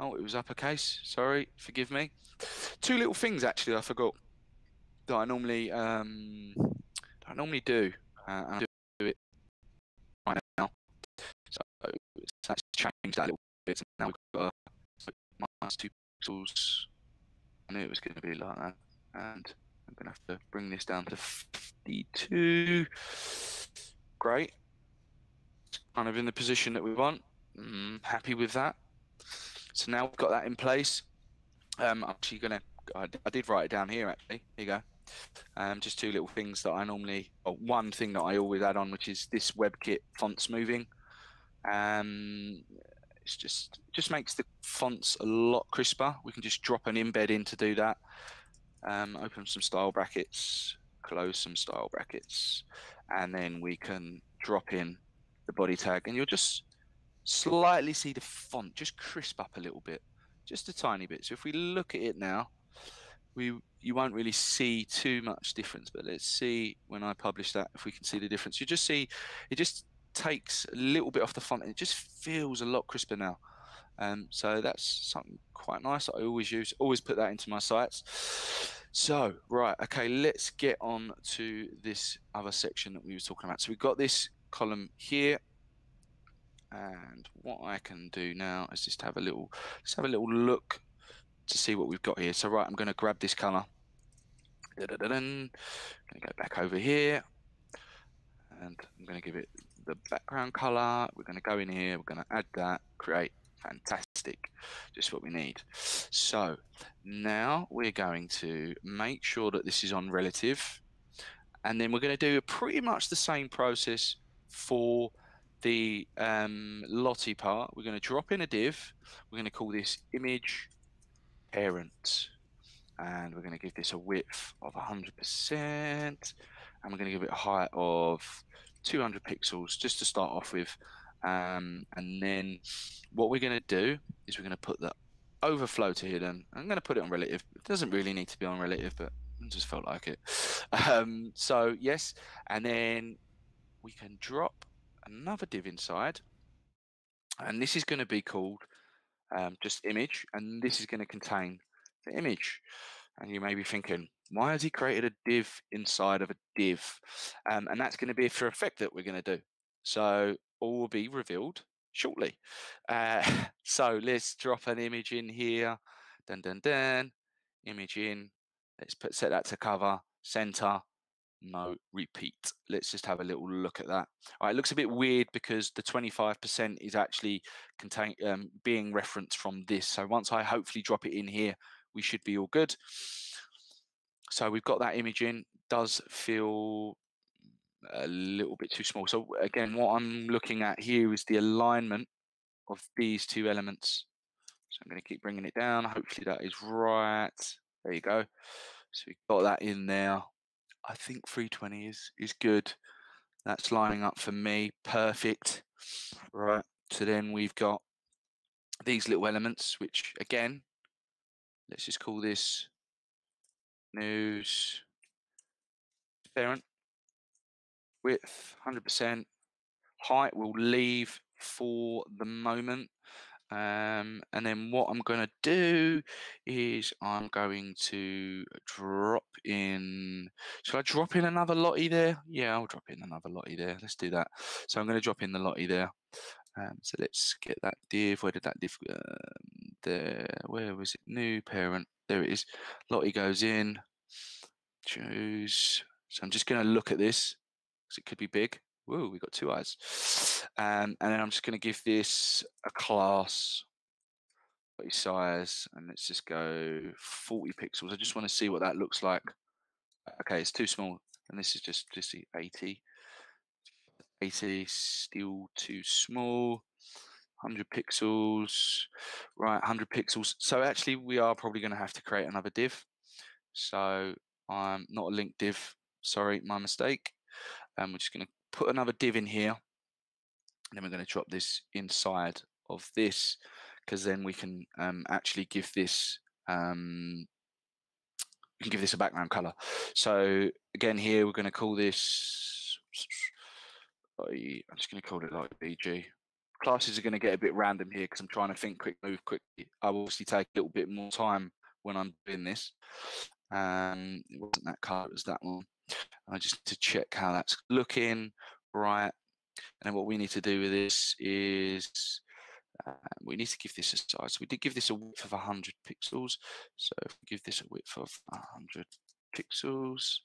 Oh, it was uppercase. Sorry, forgive me. Two little things actually I forgot that I normally do, and I do it right now. So let's change that a little bit. Now we've got -2 pixels. I knew it was going to be like that, and I'm going to have to bring this down to 52. Great. It's kind of in the position that we want. Happy with that. So now we've got that in place. I'm actually going to, I did write it down here actually. Here you go. Just two little things that I normally, or one thing that I always add on, which is this WebKit font smoothing. It's just makes the fonts a lot crisper. We can just drop an embed in to do that. Open some style brackets, close some style brackets, and then we can drop in the body tag, and you'll just slightly see the font just crisp up a little bit, just a tiny bit. So if we look at it now, you won't really see too much difference, but let's see when I publish that if we can see the difference. You just see it just takes a little bit off the font, and it just feels a lot crisper now. So that's something quite nice that I always use, always put that into my sites. So right, okay, let's get on to this other section that we were talking about. So we've got this column here. And what I can do now is just have a little, look to see what we've got here. So right, I'm going to grab this color. Da -da -da -da. I'm going to go back over here, and I'm going to give it the background color. We're going to go in here. We're going to add that. Create. Fantastic. Just what we need. So now we're going to make sure that this is on relative, and then we're going to do pretty much the same process for the Lottie part. We're going to drop in a div. We're going to call this image parent, and we're going to give this a width of 100%, and we're going to give it a height of 200 pixels just to start off with. And then what we're going to do is we're going to put the overflow to hidden. I'm going to put it on relative. It doesn't really need to be on relative, but I just felt like it. So yes, and then we can drop another div inside, and this is going to be called just image, and this is going to contain the image. And you may be thinking, why has he created a div inside of a div? And that's going to be for effect that we're going to do, so all will be revealed shortly. So let's drop an image in here. Dun dun dun. Image in. Let's set that to cover center. No repeat. Let's just have a little look at that. All right, it looks a bit weird because the 25% is actually being referenced from this. So once I hopefully drop it in here, we should be all good. So we've got that image in. Does feel a little bit too small. So again, what I'm looking at here is the alignment of these two elements. So I'm going to keep bringing it down. Hopefully that is right. There you go. So we got that in there. I think 320 is good. That's lining up for me. Perfect. Right. So then we've got these little elements, which again, let's just call this news parent width 100%. Height will leave for the moment. And then what I'm going to do is I'm going to drop in. Shall I drop in another Lottie there? Yeah, I'll drop in another Lottie there. Let's do that. So I'm going to drop in the Lottie there. So let's get that div. Where did that div go? There. Where was it? New parent. There it is. Lottie goes in. Choose. So I'm just going to look at this because it could be big. Whoa, we got two eyes. And then I'm just going to give this a class, size, and let's just go 40 pixels. I just want to see what that looks like. Okay, it's too small, and this is just 80. 80, still too small. 100 pixels, right, 100 pixels. So actually, we are probably going to have to create another div. So I'm not a link div. Sorry, my mistake. And we're just going to put another div in here, and then we're going to drop this inside of this, because then we can actually give this we can give this a background color. So again, here we're going to call this, I'm just going to call it like BG. Classes are going to get a bit random here because I'm trying to think quick, move quickly. I will obviously take a little bit more time when I'm doing this. It wasn't that color, it was that one. I just need to check how that's looking, right? And what we need to do with this is we need to give this a size. So we did give this a width of 100 pixels. So if we give this a width of 100 pixels,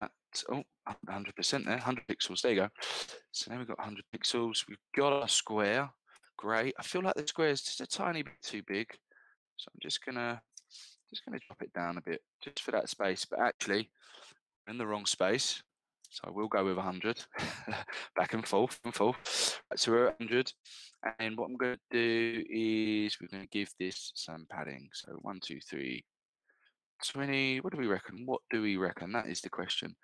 that's, oh, 100% there, 100 pixels. There you go. So now we've got 100 pixels. We've got our square. Great. I feel like the square is just a tiny bit too big. So I'm just gonna drop it down a bit just for that space. But actually, we're in the wrong space. So I will go with 100, back and forth and forth. So we're at 100. And what I'm going to do is we're going to give this some padding. So 1, 2, 3, 20. What do we reckon? What do we reckon? That is the question.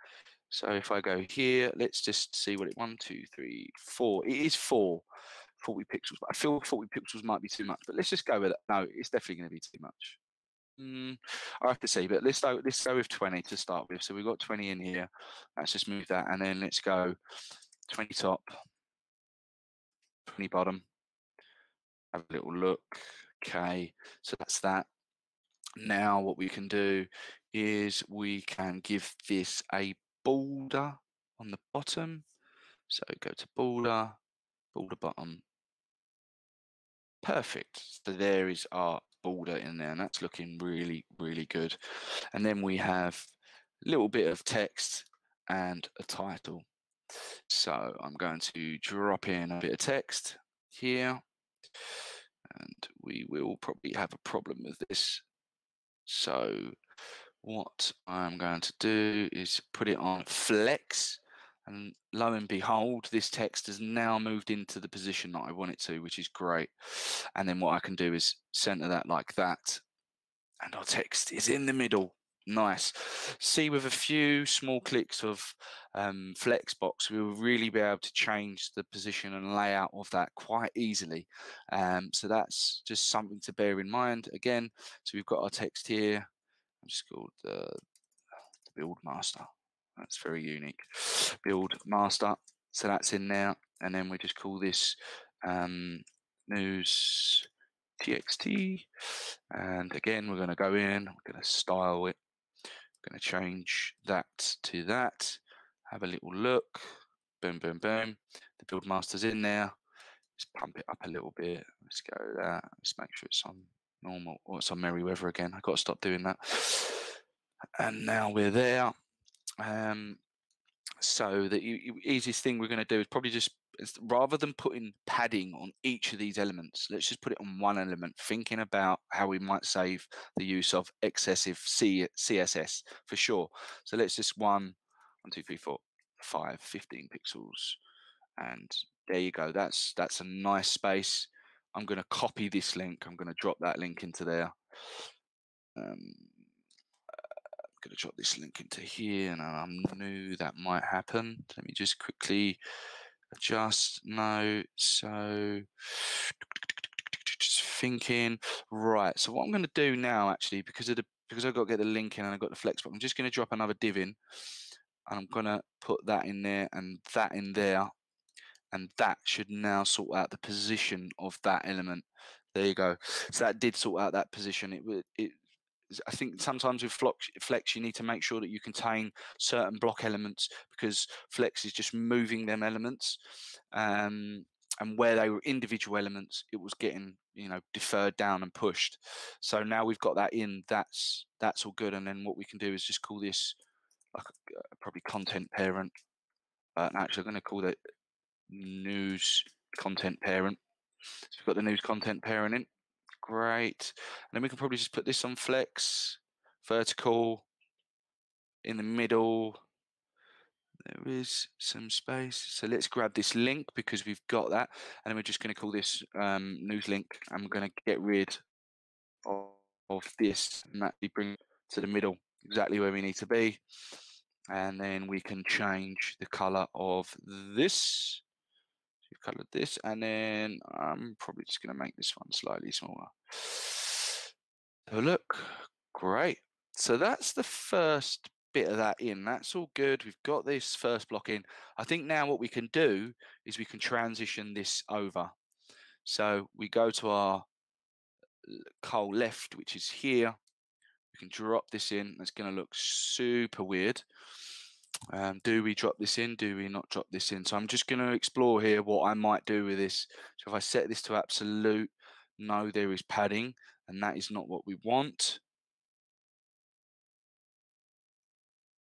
So if I go here, let's just see what it 1, 2, 3, 4. It is 40 pixels. But I feel 40 pixels might be too much. But let's just go with it. No, it's definitely going to be too much. I have to see, but let's go with 20 to start with. So we've got 20 in here. Let's just move that, and then let's go 20 top, 20 bottom. Have a little look. Okay, so that's that. Now what we can do is we can give this a border on the bottom. So go to border, border bottom. Perfect. So there is our border in there, and that's looking really, really good. And then we have a little bit of text and a title. So I'm going to drop in a bit of text here, and we will probably have a problem with this. So what I'm going to do is put it on flex, and lo and behold, this text has now moved into the position that I want it to, which is great. And then what I can do is center that like that, and our text is in the middle. Nice. See, with a few small clicks of Flexbox, we will really be able to change the position and layout of that quite easily. So that's just something to bear in mind. Again, so we've got our text here. I'm just called the Build Master. That's very unique. Build master. So that's in there. And then we just call this news txt. And again, we're going to go in. We're going to style it. We're going to change that to that. Have a little look. Boom, boom, boom. The build master's in there. Just pump it up a little bit. Let's go there. Let's make sure it's on normal. Or it's on Merryweather again. I've got to stop doing that. And now we're there. So the easiest thing we're going to do is probably just, rather than putting padding on each of these elements, let's just put it on one element, thinking about how we might save the use of excessive CSS for sure. So let's just 15 pixels. And there you go. That's a nice space. I'm going to copy this link. I'm going to drop that link into there. going to drop this link into here, and I knew that might happen. Let me just quickly adjust. No, so just thinking, right, so what I'm going to do now, actually, because I've got to get the link in and I've got the flex, but I'm just going to drop another div in, and I'm going to put that in there and that in there, and that should now sort out the position of that element. There you go. So that did sort out that position. I think sometimes with flex, you need to make sure that you contain certain block elements, because flex is just moving them elements, and where they were individual elements, it was getting, you know, deferred down and pushed. So now we've got that in. That's all good. And then what we can do is just call this probably content parent. Actually, I'm going to call it news content parent. So we've got the news content parent in. Great. And then we can probably just put this on flex, vertical, in the middle. There is some space. So let's grab this link because we've got that. And then we're just going to call this news link. I'm going to get rid of this and actually bring it to the middle, exactly where we need to be. And then we can change the color of this. We've colored this, and then I'm probably just going to make this one slightly smaller. So look, great. So that's the first bit of that in. That's all good. We've got this first block in. I think now what we can do is we can transition this over. So we go to our col left, which is here. We can drop this in. That's going to look super weird. Do we drop this in? Do we not drop this in? So I'm just going to explore here what I might do with this. So if I set this to absolute, no, there is padding, and that is not what we want.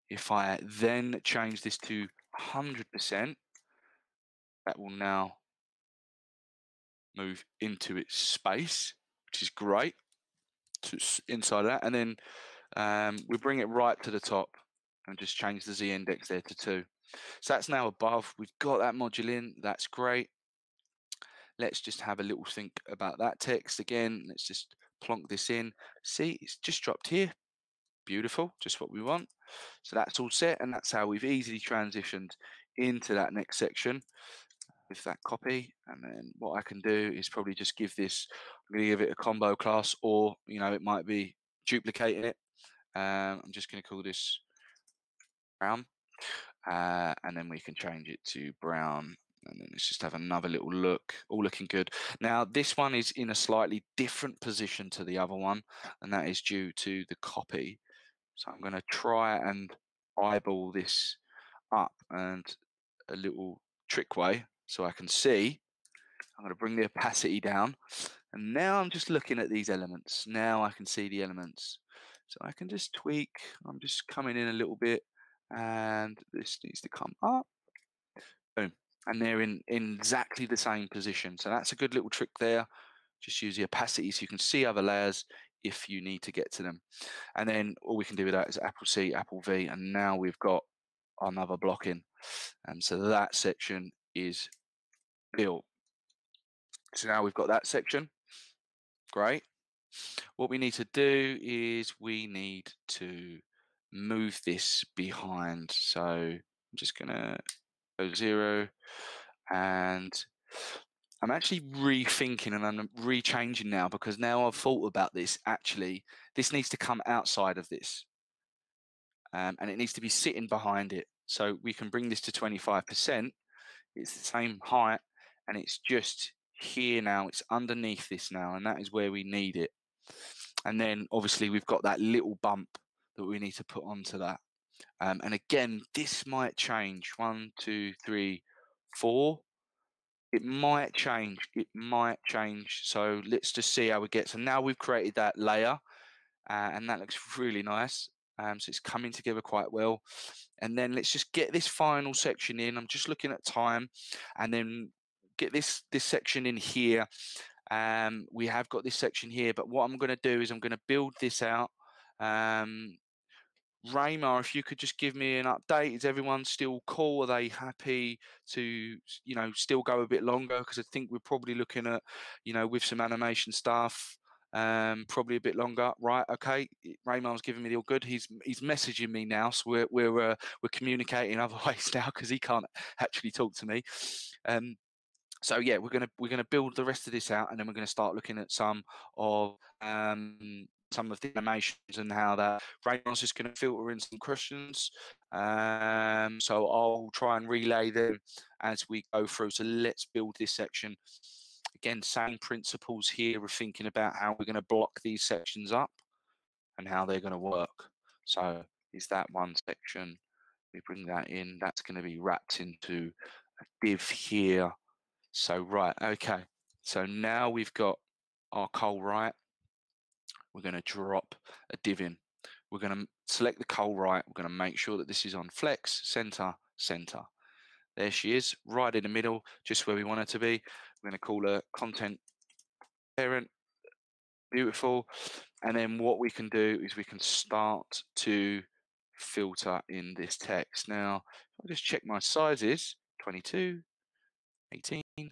If I then change this to 100%, that will now move into its space, which is great. So it's inside of that, and then we bring it right to the top. And just change the Z index there to 2. So that's now above. We've got that module in. That's great. Let's just have a little think about that text again. Let's just plonk this in. See, it's just dropped here. Beautiful, just what we want. So that's all set, and that's how we've easily transitioned into that next section with that copy. And then what I can do is probably just give this, I'm going to give it a combo class, or, you know, it might be duplicating it. I'm just going to call this brown, and then we can change it to brown, and then let's just have another little look. All looking good. Now this one is in a slightly different position to the other one, and that is due to the copy. So I'm going to try and eyeball this up and a little trick way so I can see. I'm going to bring the opacity down, and now I'm just looking at these elements. Now I can see the elements, so I can just tweak. I'm just coming in a little bit, and this needs to come up. Boom, and they're in exactly the same position. So that's a good little trick there. Just use the opacity so you can see other layers if you need to get to them. And then all we can do with that is Apple C, Apple V, and now we've got another block in. And so that section is built. So now we've got that section. Great. What we need to do is we need to move this behind. So I'm just gonna go 0, and I'm actually rethinking, and I'm rechanging now, because now I've thought about this. Actually, this needs to come outside of this, and it needs to be sitting behind it. So we can bring this to 25%. It's the same height, and it's just here now. It's underneath this now, and that is where we need it. And then obviously we've got that little bump that we need to put onto that, and again, this might change. 1, 2, 3, 4. It might change. It might change. So let's just see how we get. So now we've created that layer, and that looks really nice. So it's coming together quite well. And then let's just get this final section in. I'm just looking at time, and then get this section in here. We have got this section here, but what I'm going to do is I'm going to build this out. Raymar, if you could just give me an update. Is everyone still cool? Are they happy to, you know, still go a bit longer? Because I think we're probably looking at, you know, with some animation stuff, probably a bit longer. Right, okay, Raymar's giving me the all good. He's messaging me now, so we're communicating other ways now because he can't actually talk to me. So yeah, we're gonna build the rest of this out, and then we're gonna start looking at some of the animations and how that. Raymar's just gonna filter in some questions. So I'll try and relay them as we go through. So let's build this section. Again, same principles here of thinking about how we're going to block these sections up and how they're going to work. So is that one section, we bring that in, that's going to be wrapped into a div here. So right, okay, so now we've got our col right, we're going to drop a div in, we're going to select the col right, we're going to make sure that this is on flex, center. There she is, right in the middle, just where we want her to be. I'm going to call her content parent. Beautiful. And then what we can do is we can start to filter in this text. Now, I'll just check my sizes, 22, 18. Okay,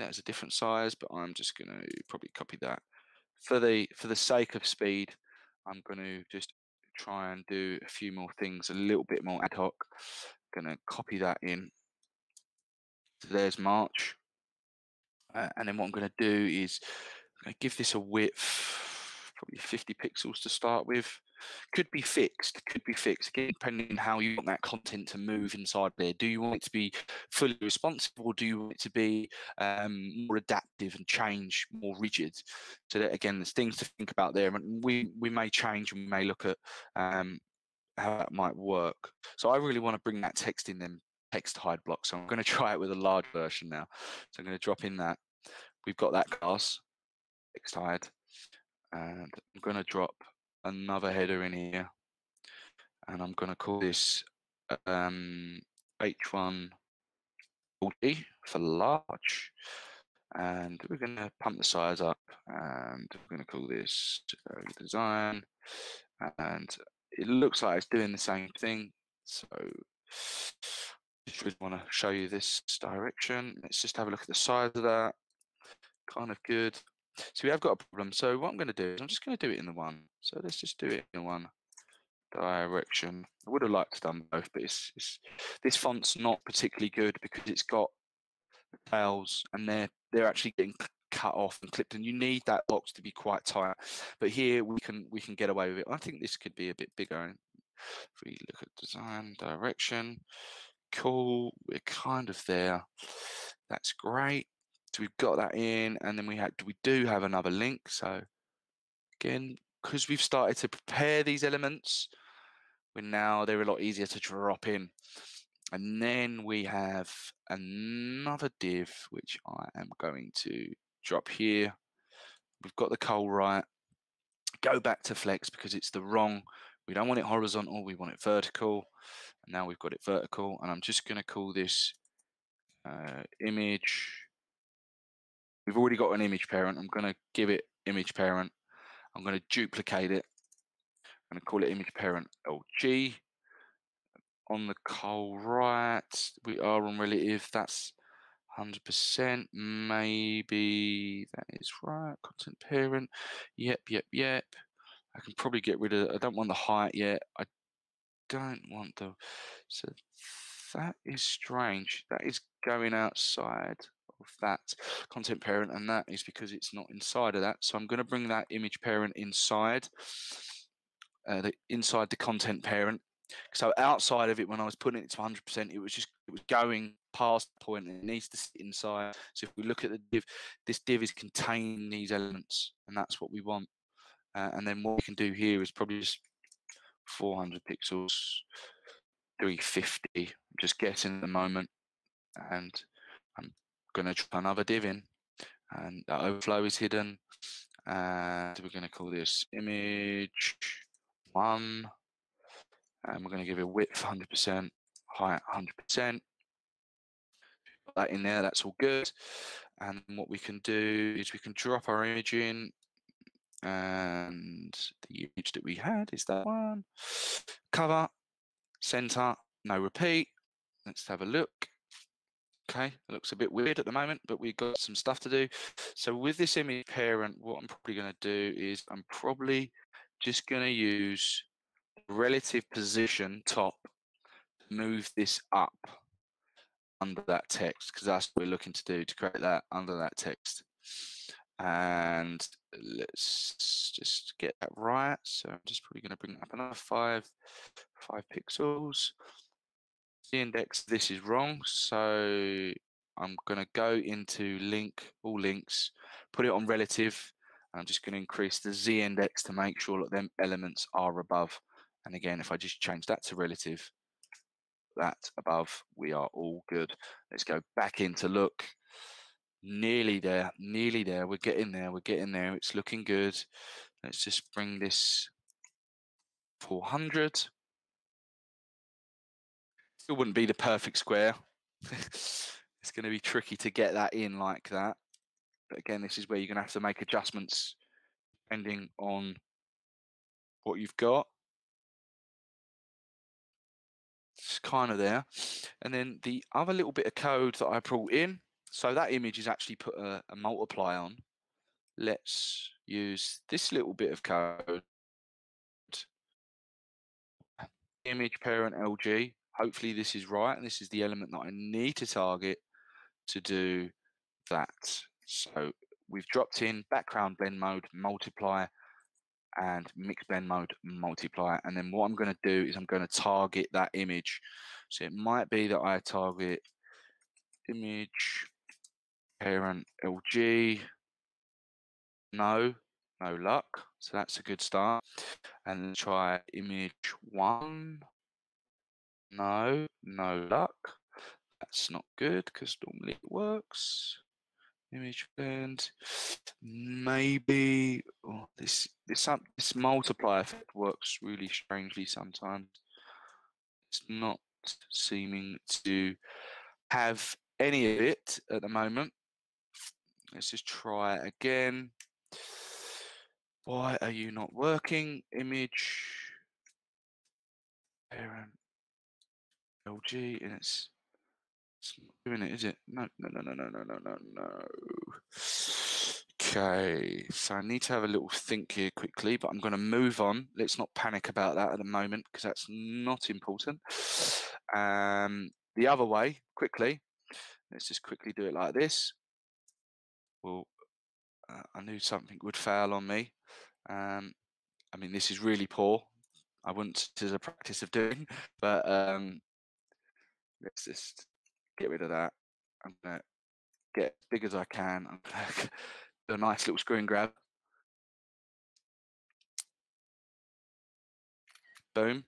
that's a different size, but I'm just going to probably copy that. For the sake of speed, I'm going to just try and do a few more things, a little bit more ad hoc. I'm going to copy that in. So there's March. And then what I'm going to do is I'm going to give this a width, probably 50 pixels to start with. Could be fixed, again, depending on how you want that content to move inside there. Do you want it to be fully responsive, or do you want it to be more adaptive and change, more rigid? So that, again, there's things to think about there. And we may change, and we may look at how that might work. So I really want to bring that text in then. Text hide block, so I'm going to try it with a large version now. So I'm going to drop in that. We've got that class, text hide, and I'm going to drop another header in here, and I'm going to call this H1 for large, and we're going to pump the size up, and we're going to call this design, and it looks like it's doing the same thing. So just want to show you this direction. Let's just have a look at the size of that. Kind of good. So we have got a problem. So what I'm going to do is I'm just going to do it in the one. So let's just do it in one direction. I would have liked to done both, but it's this font's not particularly good because it's got tails and they're actually getting cut off and clipped, and you need that box to be quite tight. But here we can get away with it. I think this could be a bit bigger. If we look at design direction. Cool, we're kind of there. That's great. So we've got that in, and then we do have another link. So again, because we've started to prepare these elements, they're a lot easier to drop in. And then we have another div, which I am going to drop here. We've got the col right. Go back to flex because it's the wrong. We don't want it horizontal, we want it vertical. And now we've got it vertical, and I'm just going to call this image. We've already got an image parent. I'm going to give it image parent. I'm going to duplicate it. I'm going to call it image parent LG. On the col right, we are on relative. That's 100%. Maybe that is right. Content parent. Yep. I can probably get rid of, I don't want the height yet. I don't want the, so that is strange. That is going outside of that content parent, and that is because it's not inside of that. So I'm going to bring that image parent inside the content parent. So outside of it, when I was putting it to 100%, it was going past the point, and it needs to sit inside. So if we look at the div, this div is containing these elements, and that's what we want. And then what we can do here is probably just 400 pixels, 350. I'm just guessing at the moment. And I'm going to try another div in. And the overflow is hidden. And we're going to call this image 1. And we're going to give it width 100%, height 100%. Put that in there. That's all good. And what we can do is we can drop our image in. And the image that we had is that one. Cover, center, no repeat. Let's have a look. Okay, it looks a bit weird at the moment, but we've got some stuff to do. So with this image parent, what I'm probably going to do is I'm probably just going to use relative position top to move this up under that text, because that's what we're looking to do, to create that under that text. And let's just get that right. So I'm just probably going to bring up another five pixels. The index, this is wrong, so I'm going to go into link, all links, put it on relative, and I'm just going to increase the Z index to make sure that them elements are above. And again, if I just change that to relative, that above, we are all good. Let's go back into look. Nearly there, nearly there. We're getting there, we're getting there. It's looking good. Let's just bring this 400. It wouldn't be the perfect square. It's going to be tricky to get that in like that. But again, this is where you're going to have to make adjustments depending on what you've got. It's kind of there. And then the other little bit of code that I brought in, so that image is actually put a multiply on. Let's use this little bit of code. Image parent LG. Hopefully this is right, and this is the element that I need to target to do that. So we've dropped in background blend mode multiply and mix blend mode multiply. And then what I'm going to do is I'm going to target that image. So it might be that I target image parent LG. No, no luck. So that's a good start. And try image one. No, no luck. That's not good because normally it works. Image blend. Maybe this multiply effect works really strangely sometimes. It's not seeming to have any of it at the moment. Let's just try it again. Why are you not working? Image parent LG, and it's not doing it, is it? No. Okay, so I need to have a little think here quickly, but I'm going to move on. Let's not panic about that at the moment because that's not important. The other way, quickly, let's just quickly do it like this. Well, I knew something would fail on me. I mean, this is really poor. I wouldn't as a practice of doing, but let's just get rid of that. I'm gonna get as big as I can. I'm gonna do a nice little screen grab. Boom.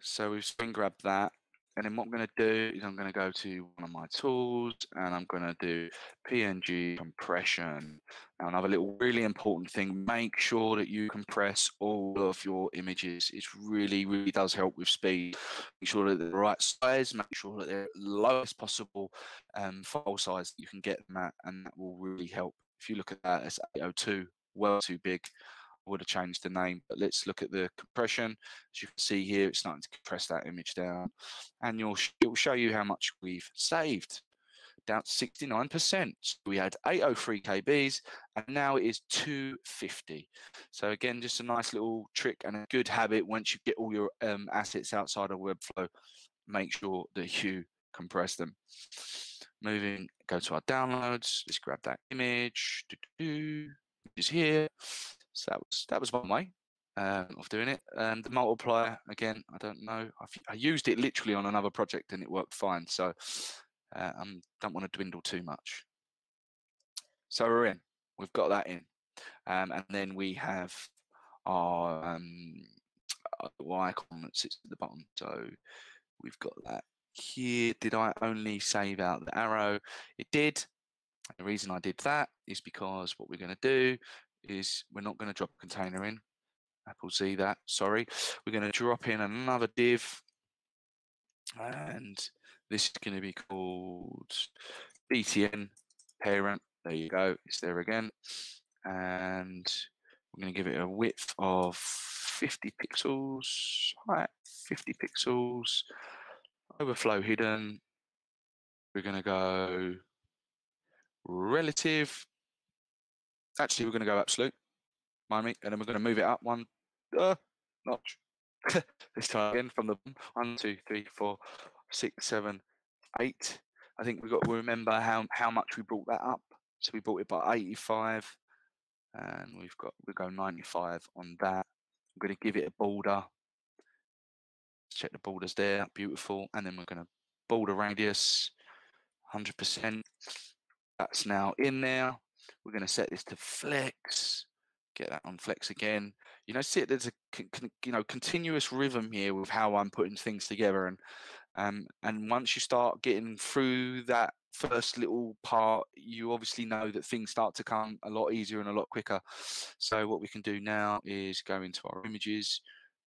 So we've screen grabbed that. And then what I'm gonna do is I'm gonna go to one of my tools and I'm gonna do PNG compression. Now another little really important thing, make sure that you compress all of your images. It really, really does help with speed. Make sure that they're the right size, make sure that they're the lowest possible file size that you can get them at, and that will really help. If you look at that, it's 802, well too big. I would have changed the name, but let's look at the compression. As you can see here, it's starting to compress that image down, and it will show you how much we've saved, down to 69%. We had 803 KBs, and now it is 250. So again, just a nice little trick and a good habit. Once you get all your assets outside of Webflow, make sure that you compress them. Moving, go to our downloads. Let's grab that image. It's here. So that was one way of doing it. The multiplier, again, I don't know. I used it literally on another project and it worked fine. So I don't want to dwindle too much. So we're in. We've got that in. And then we have our icon that sits at the bottom. So we've got that here. Did I only save out the arrow? It did. And the reason I did that is because what we're going to do is we're not going to drop a container in. Apple Z that, sorry. We're going to drop in another div, and this is going to be called BTN parent. There you go, it's there again. And we're going to give it a width of 50 pixels, height 50 pixels, overflow hidden, We're going to go relative. Actually, we're going to go absolute. Mind me. And then we're going to move it up one notch. This time again from the 1, 2, 3, 4, 6, 7, 8. I think we've got to remember how much we brought that up. So we brought it by 85, and we go 95 on that. I'm going to give it a border. Check the borders there, beautiful. And then we're going to border radius, 100%. That's now in there. We're going to set this to flex. Get that on flex again. You know, see it. There's a continuous rhythm here with how I'm putting things together, and once you start getting through that first little part, you obviously know that things start to come a lot easier and a lot quicker. So what we can do now is go into our images,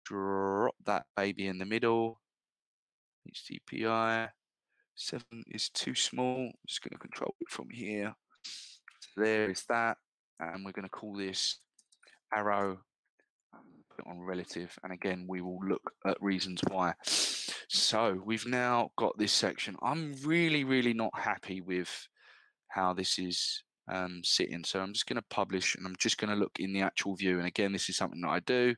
drop that baby in the middle. HDPI 7 is too small. I'm just going to control it from here. So there is that, and we're going to call this arrow, put it on relative, and again we will look at reasons why. So we've now got this section. I'm really not happy with how this is sitting, so I'm just going to publish, and I'm just going to look in the actual view. And again, this is something that I do,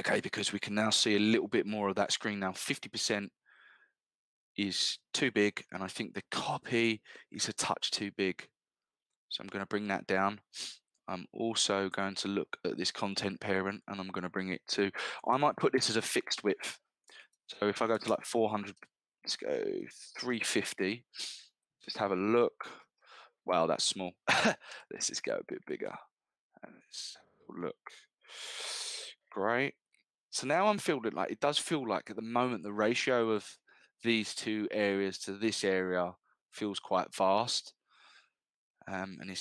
okay, because we can now see a little bit more of that screen now. 50% is too big, and I think the copy is a touch too big, so I'm going to bring that down. I'm also going to look at this content parent, and I'm going to bring it to, I might put this as a fixed width. So if I go to like 400, let's go 350, just have a look. Wow, that's small. Let's just go a bit bigger. And let's have a look. Great. So now I'm feeling like, it does feel like at the moment the ratio of these two areas to this area feels quite vast. And it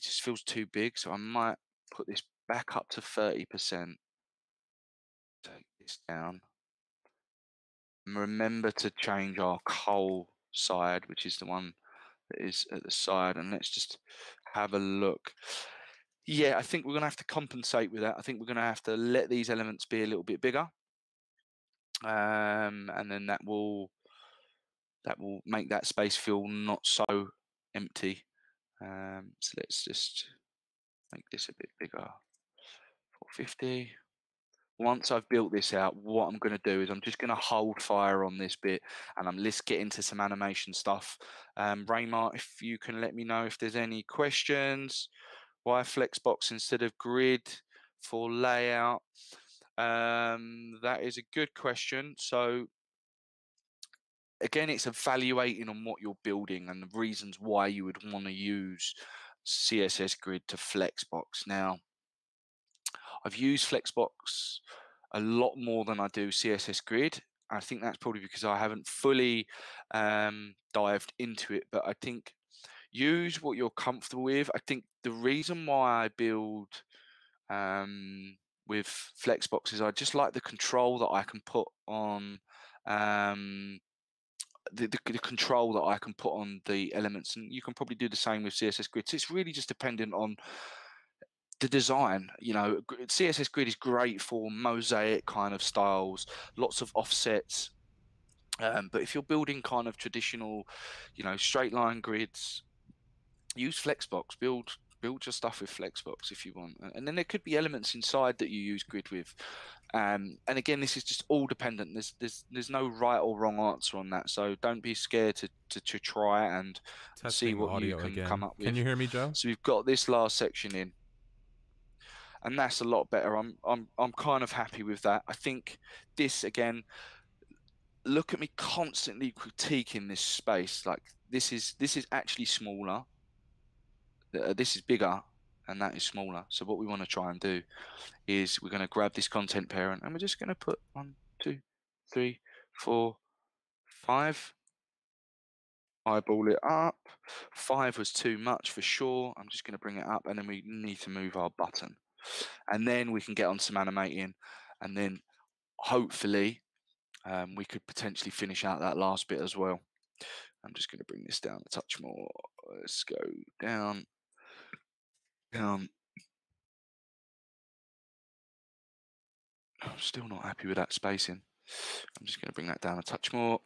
just feels too big, so I might put this back up to 30%. Take this down. And remember to change our coal side, which is the one that is at the side, and let's just have a look. Yeah, I think we're going to have to compensate with that. I think we're going to have to let these elements be a little bit bigger, and then that will make that space feel not so empty. So let's just make this a bit bigger, 450. Once I've built this out, what I'm going to do is I'm just going to hold fire on this bit, and I'm let's get into some animation stuff. Raymar, if you can let me know if there's any questions. Why flexbox instead of grid for layout? That is a good question. So again, it's evaluating on what you're building and the reasons why you would want to use CSS grid to flexbox. Now, I've used flexbox a lot more than I do CSS grid. I think that's probably because I haven't fully dived into it, but I think use what you're comfortable with. I think the reason why I build with flexbox is I just like the control that I can put on the control that I can put on the elements, and you can probably do the same with CSS grid. So it's really just dependent on the design. You know, CSS grid is great for mosaic kind of styles, lots of offsets, but if you're building kind of traditional, you know, straight line grids, use flexbox. Build your stuff with flexbox if you want, and then there could be elements inside that you use grid with. And again, this is just all dependent. There's no right or wrong answer on that, so don't be scared to try and see what you can come up with. Can you hear me, Joe? So we've got this last section in, and that's a lot better. I'm kind of happy with that. I think this, again, look at me constantly critiquing this space. Like this is actually smaller. This is bigger and that is smaller. So what we want to try and do is we're going to grab this content parent, and we're just going to put 1, 2, 3, 4, 5. Eyeball it up. 5 was too much for sure. I'm just going to bring it up, and then we need to move our button, and then we can get on some animating, and then hopefully we could potentially finish out that last bit as well. I'm just going to bring this down a touch more. Let's go down. I'm still not happy with that spacing. I'm just going to bring that down a touch more.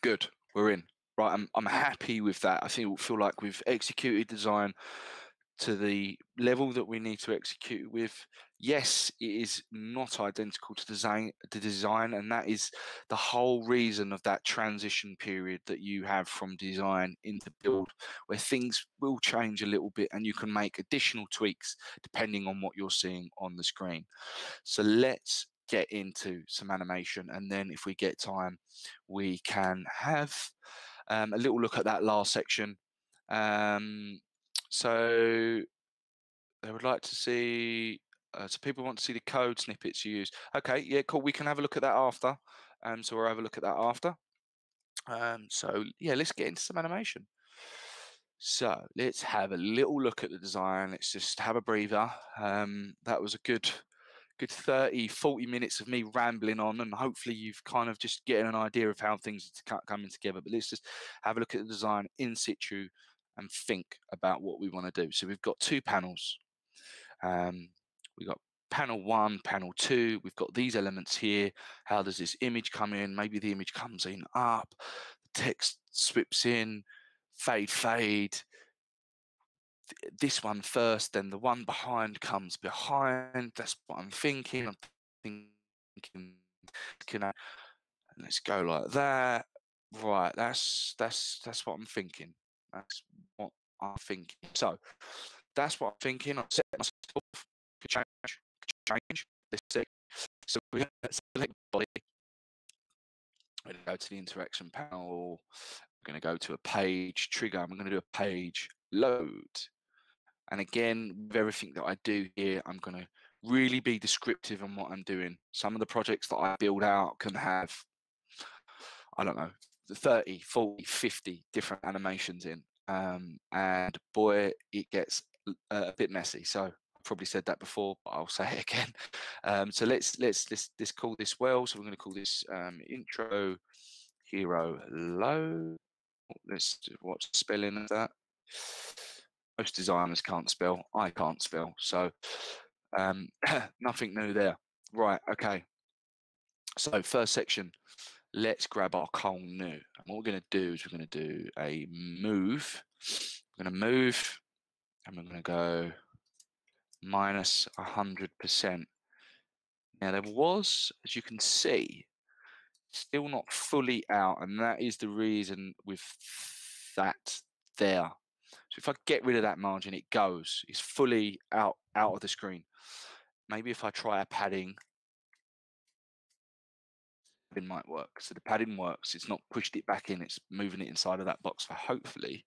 Good, we're in. Right, I'm happy with that. I think it will feel like we've executed design to the level that we need to execute with. Yes, it is not identical to design, and that is the whole reason of that transition period that you have from design into build, where things will change a little bit and you can make additional tweaks depending on what you're seeing on the screen. So let's get into some animation, and then if we get time, we can have a little look at that last section. So they would like to see, so people want to see the code snippets you use. Okay, yeah, cool. We can have a look at that after. So we'll have a look at that after. So yeah, let's get into some animation. So let's have a little look at the design. Let's just have a breather. That was a good 30, 40 minutes of me rambling on, and hopefully you've kind of just getting an idea of how things are coming together. But let's just have a look at the design in situ and think about what we want to do. So we've got two panels. We've got panel one, panel two. We've got these elements here. How does this image come in? Maybe the image comes in up, the text sweeps in, fade, fade. This one first, then the one behind comes behind. That's what I'm thinking. Let's go like that. Right, that's what I'm thinking. That's what I'm thinking. So that's what I'm thinking. I've set myself. Could change. Let's see. So we select body. We're going to go to the interaction panel. We're going to go to a page trigger. I'm going to do a page load. And again, with everything that I do here, I'm going to really be descriptive on what I'm doing. Some of the projects that I build out can have, I don't know, 30, 40, 50 different animations in. And boy, it gets a bit messy. So I probably said that before, but I'll say it again. So let's call this well. So we're going to call this intro hero load. Let's what's the spelling of that? Most designers can't spell. I can't spell. So nothing new there. Right, okay. So first section, let's grab our coal new. And what we're going to do is we're going to do a move. We're going to move, and we're going to go minus 100%. Now there was, as you can see, still not fully out, and that is the reason with that there. So if I get rid of that margin, it goes. It's fully out of the screen. Maybe if I try a padding, it might work. So the padding works. It's not pushed it back in. It's moving it inside of that box. So hopefully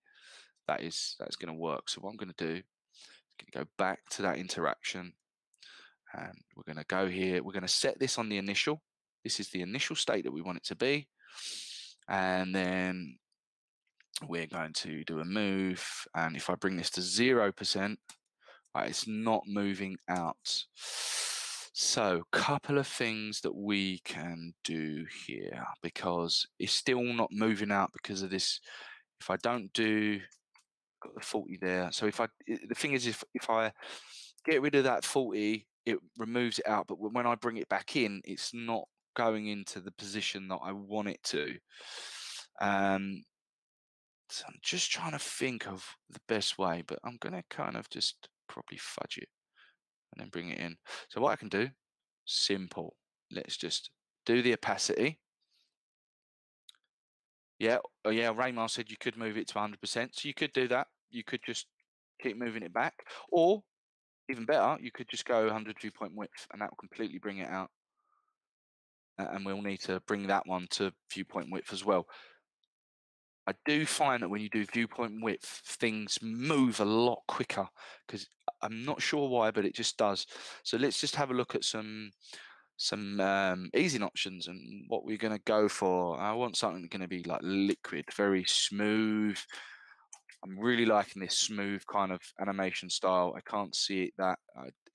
that's going to work. So what I'm going to do is go back to that interaction, and we're going to go here. We're going to set this on the initial. This is the initial state that we want it to be, and then we're going to do a move. And if I bring this to 0%, right, it's not moving out. So a couple of things that we can do here, because it's still not moving out because of this. If I don't do, got the 40 there. So if I, the thing is, if I get rid of that 40, it removes it out. But when I bring it back in, it's not going into the position that I want it to. So I'm just trying to think of the best way, but I'm going to kind of just probably fudge it and then bring it in. So what I can do, simple. Let's just do the opacity. Yeah, oh yeah, Raymar said you could move it to 100%. So you could do that. You could just keep moving it back. Or even better, you could just go 100 viewpoint width, and that will completely bring it out. And we'll need to bring that one to viewpoint width as well. I do find that when you do viewpoint width, things move a lot quicker, because I'm not sure why, but it just does. So let's just have a look at some easing options and what we're going to go for. I want something going to be like liquid, very smooth. I'm really liking this smooth kind of animation style. I can't see it that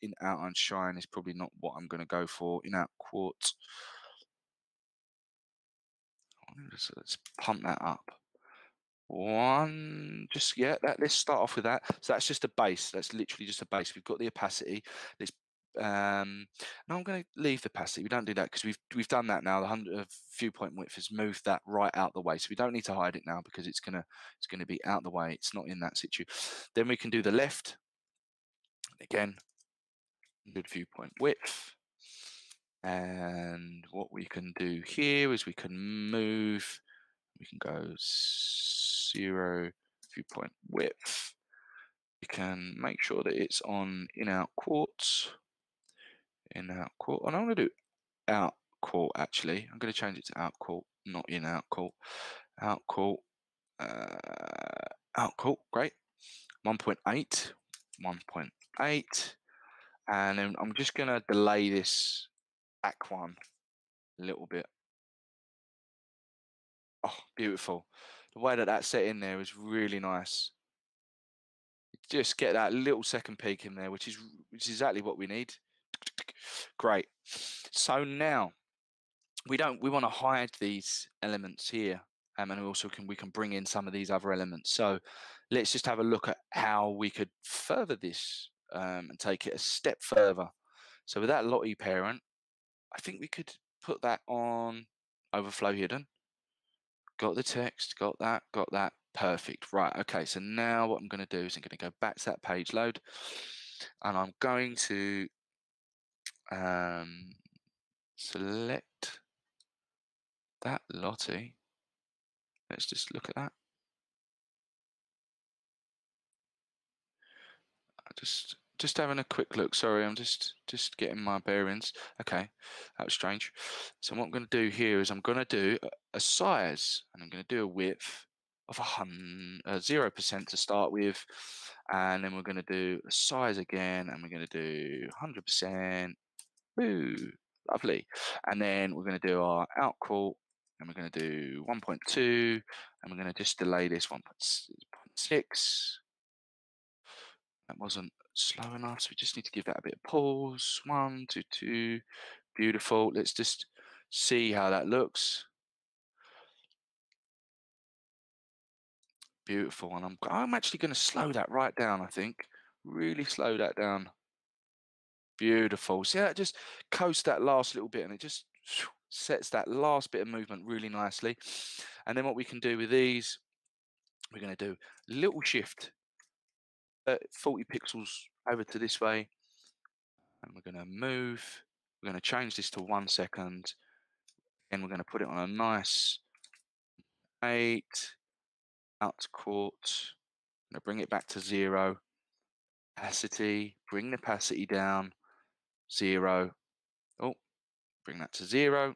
in out and shine is probably not what I'm going to go for. In out quartz. So let's pump that up. One, just yeah, let's start off with that. So that's just a base. That's literally just a base. We've got the opacity. Let's Now I'm going to leave the opacity. We don't do that because we've done that now. The viewpoint width has moved that right out the way, so we don't need to hide it now because it's gonna be out the way. It's not in that situ. Then we can do the left again. Good viewpoint width. And what we can do here is we can move. We can go 0 viewpoint width. We can make sure that it's on in-out quartz. In-out quart, and I want to do out quart actually. I'm going to change it to out quart, not in-out quart. Out quart, out quart. Great. 1.8, 1.8, and then I'm just going to delay this back one a little bit. Oh, beautiful! The way that that's set in there is really nice. Just get that little second peak in there, which is exactly what we need. Great. So now we want to hide these elements here, and also we can bring in some of these other elements. So let's just have a look at how we could further this and take it a step further. So with that Lottie parent, I think we could put that on overflow hidden. Got the text, got that. Perfect. Right. Okay. So now what I'm going to do is I'm going to go back to that page load, and I'm going to select that Lottie. Let's just look at that. Just having a quick look. Sorry, I'm just getting my bearings. Okay, that was strange. So what I'm going to do here is I'm going to do a size, and I'm going to do a width of 0% to start with, and then we're going to do a size again, and we're going to do 100%. Woo, lovely. And then we're going to do our out call, and we're going to do 1.2, and we're going to just delay this 1.6. That wasn't slow enough, so we just need to give that a bit of pause. 1, 2, 2. Beautiful. Let's just see how that looks. Beautiful. And I'm actually going to slow that right down, I think. Really slow that down. Beautiful. See that just coast that last little bit, and it just sets that last bit of movement really nicely. And then what we can do with these, we're going to do a little shift 40 pixels over to this way, and we're going to move. We're going to change this to 1 second, and we're going to put it on a nice 8. Out to quart. I'm going to bring it back to 0. Opacity. Bring the opacity down. 0. Oh, bring that to 0.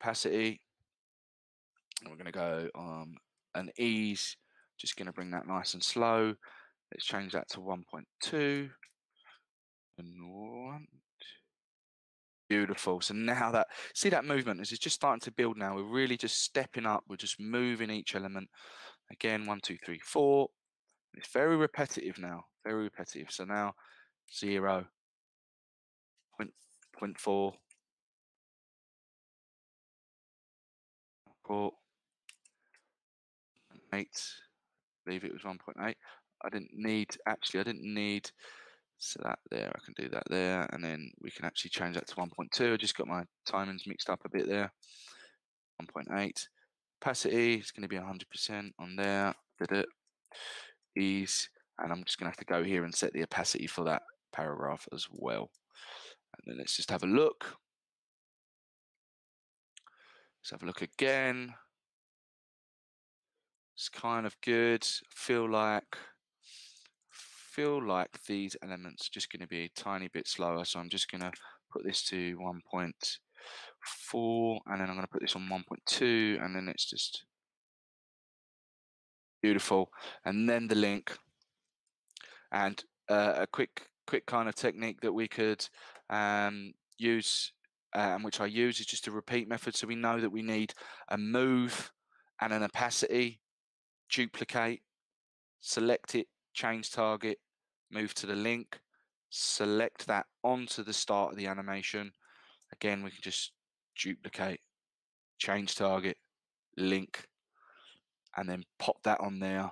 Opacity. And we're going to go on an ease. Just going to bring that nice and slow. Let's change that to 1.2. And 1. Beautiful. So now that, see that movement, this is just starting to build now. We're really just stepping up. We're just moving each element. Again, 1, 2, 3, 4. It's very repetitive now, very repetitive. So now 0, 0.4. Four, 8. I believe it was 1.8. I didn't need. So that there, I can do that there, and then we can actually change that to 1.2. I just got my timings mixed up a bit there. 1.8. Opacity, it's going to be 100% on there. Did it. Ease, and I'm just going to have to go here and set the opacity for that paragraph as well. And then let's just have a look. Let's have a look again. It's kind of good. I feel like these elements are just going to be a tiny bit slower, so I'm just going to put this to 1.4, and then I'm going to put this on 1.2, and then it's just beautiful. And then the link, and a quick kind of technique that we could use, which I use, is just a repeat method. So we know that we need a move and an opacity, duplicate, select it, change target, move to the link, select that onto the start of the animation. Again, we can just duplicate, change target, link, and then pop that on there,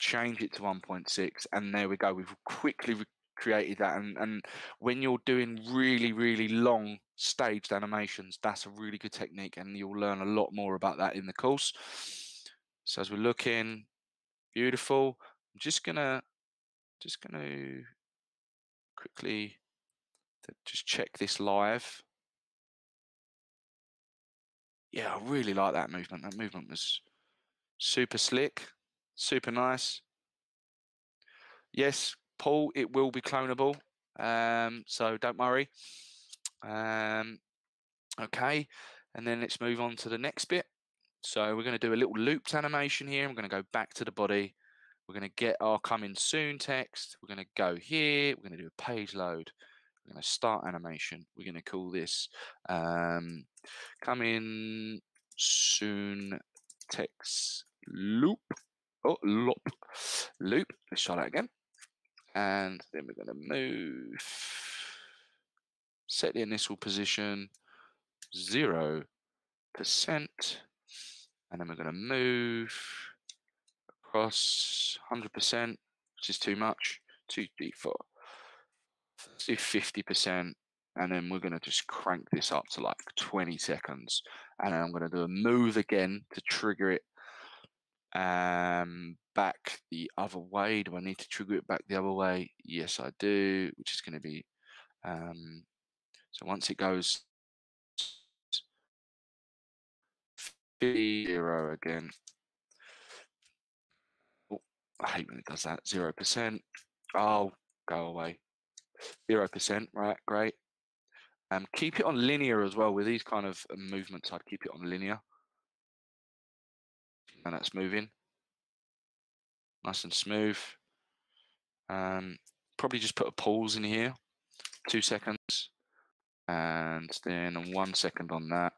change it to 1.6, and there we go. We've quickly created that. And when you're doing really, really long staged animations, that's a really good technique, and you'll learn a lot more about that in the course. So as we're looking, beautiful. I'm just gonna quickly just check this live. Yeah, I really like that movement. That movement was super slick, super nice. Yes, Paul, it will be clonable, so don't worry. Okay, and then let's move on to the next bit. So we're going to do a little looped animation here. I'm going to go back to the body. We're going to get our coming soon text. We're going to go here. We're going to do a page load. We're going to start animation. We're going to call this coming soon text loop. Oh, loop. Let's try that again. And then we're going to move. Set the initial position 0%. And then we're going to move across 100%, which is too much. 2, 3, 4. 50%, and then we're going to just crank this up to like 20 seconds, and then I'm going to do a move again to trigger it back the other way. Do I need to trigger it back the other way? Yes, I do, which is going to be so once it goes 0 again. Oh, I hate when it does that. 0%. Oh, go away. 0%, right, great. Keep it on linear as well. With these kind of movements, I'd keep it on linear. And that's moving. Nice and smooth. Probably just put a pause in here. 2 seconds. And then 1 second on that.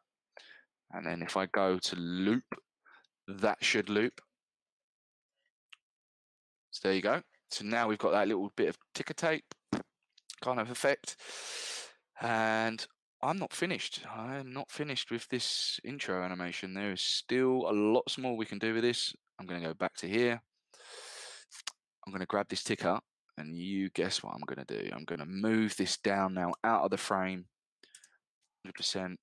And then if I go to loop, that should loop. So there you go. So now we've got that little bit of ticker tape kind of effect, and I'm not finished. I am not finished with this intro animation. There is still a lot more we can do with this. I'm going to go back to here. I'm going to grab this ticker, and you guess what I'm going to do. I'm going to move this down now out of the frame. 100%.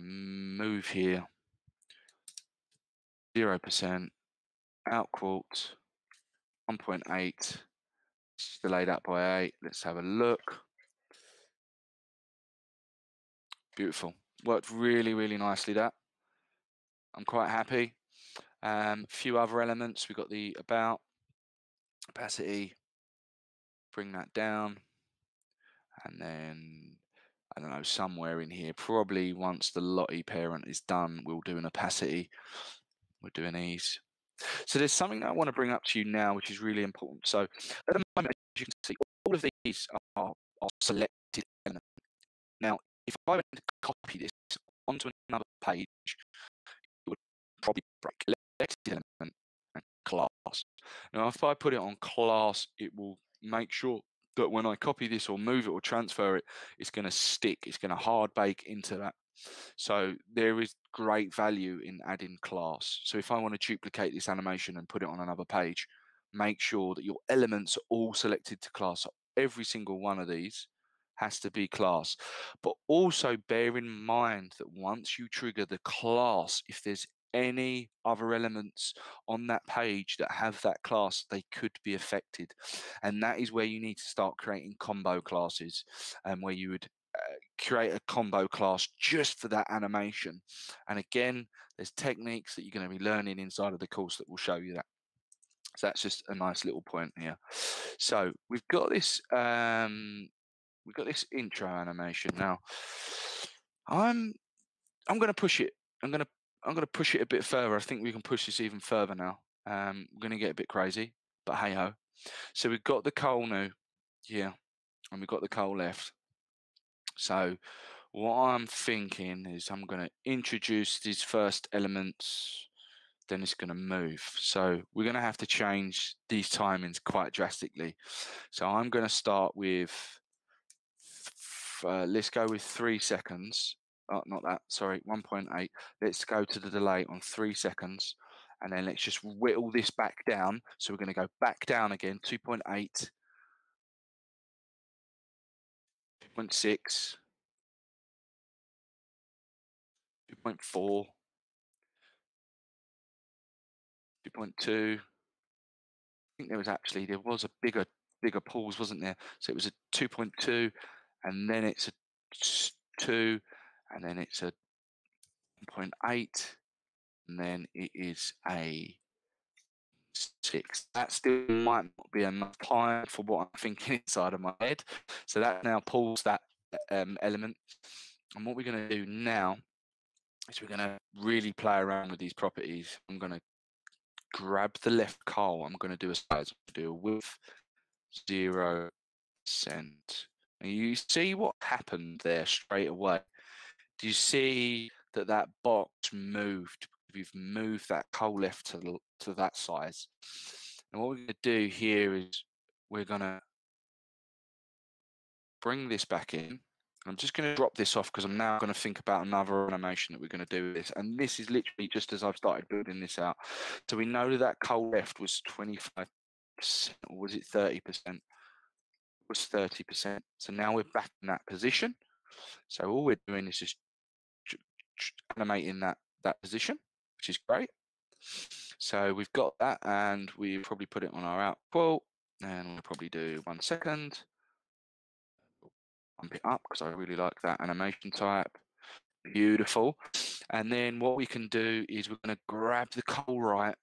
Move here. 0%. Out quart. 1.8. Delayed out by 8. Let's have a look. Beautiful. Worked really, really nicely, that. I'm quite happy. A few other elements. We've got the about opacity. Bring that down. And then, I don't know, somewhere in here, probably once the Lottie parent is done, we'll do an opacity. We're doing these. So there's something that I want to bring up to you now, which is really important. So at the moment, as you can see, all of these are selected elements. Now, if I went to copy this onto another page, it would probably break selected element and class. Now, if I put it on class, it will make sure that when I copy this or move it or transfer it, it's going to stick. It's going to hard bake into that. So there is great value in adding class. So if I want to duplicate this animation and put it on another page, make sure that your elements are all selected to class. So every single one of these has to be class. But also bear in mind that once you trigger the class, if there's any other elements on that page that have that class, they could be affected. And that is where you need to start creating combo classes, and where you would create a combo class just for that animation. And again, there's techniques that you're going to be learning inside of the course that will show you that. So that's just a nice little point here. So we've got this intro animation. Now I'm going to push it. I'm going to push it a bit further. I think we can push this even further now. We're going to get a bit crazy, but hey ho. So we've got the coal now here, and we've got the coal left. So what I'm thinking is I'm going to introduce these first elements, then it's going to move. So we're going to have to change these timings quite drastically. So I'm going to start with, let's go with 3 seconds. Oh, not that, sorry, 1.8. Let's go to the delay on 3 seconds, and then let's just whittle this back down. So we're going to go back down again, 2.8. 2.6, 2.4, 2.2. I think there was a bigger pause, wasn't there? So it was a 2.2, and then it's a 2, and then it's a 1.8, and then it is a 6. That still might not be enough time for what I'm thinking inside of my head. So that now pulls that element. And what we're going to do now is we're going to really play around with these properties. I'm going to grab the left column. I'm going to do a size. Do a width 0%. And you see what happened there straight away. Do you see that that box moved? We've moved that whole left to that size. And what we're going to do here is we're going to bring this back in. I'm just going to drop this off because I'm now going to think about another animation that we're going to do with this. And this is literally just as I've started building this out. So we know that coal left was 25%, or was it 30%? It was 30%. So now we're back in that position. So all we're doing is just animating that position, which is great. So we've got that, and we probably put it on our out quote, and we'll probably do 1 second. Bump it up because I really like that animation type. Beautiful. And then what we can do is we're going to grab the coal right,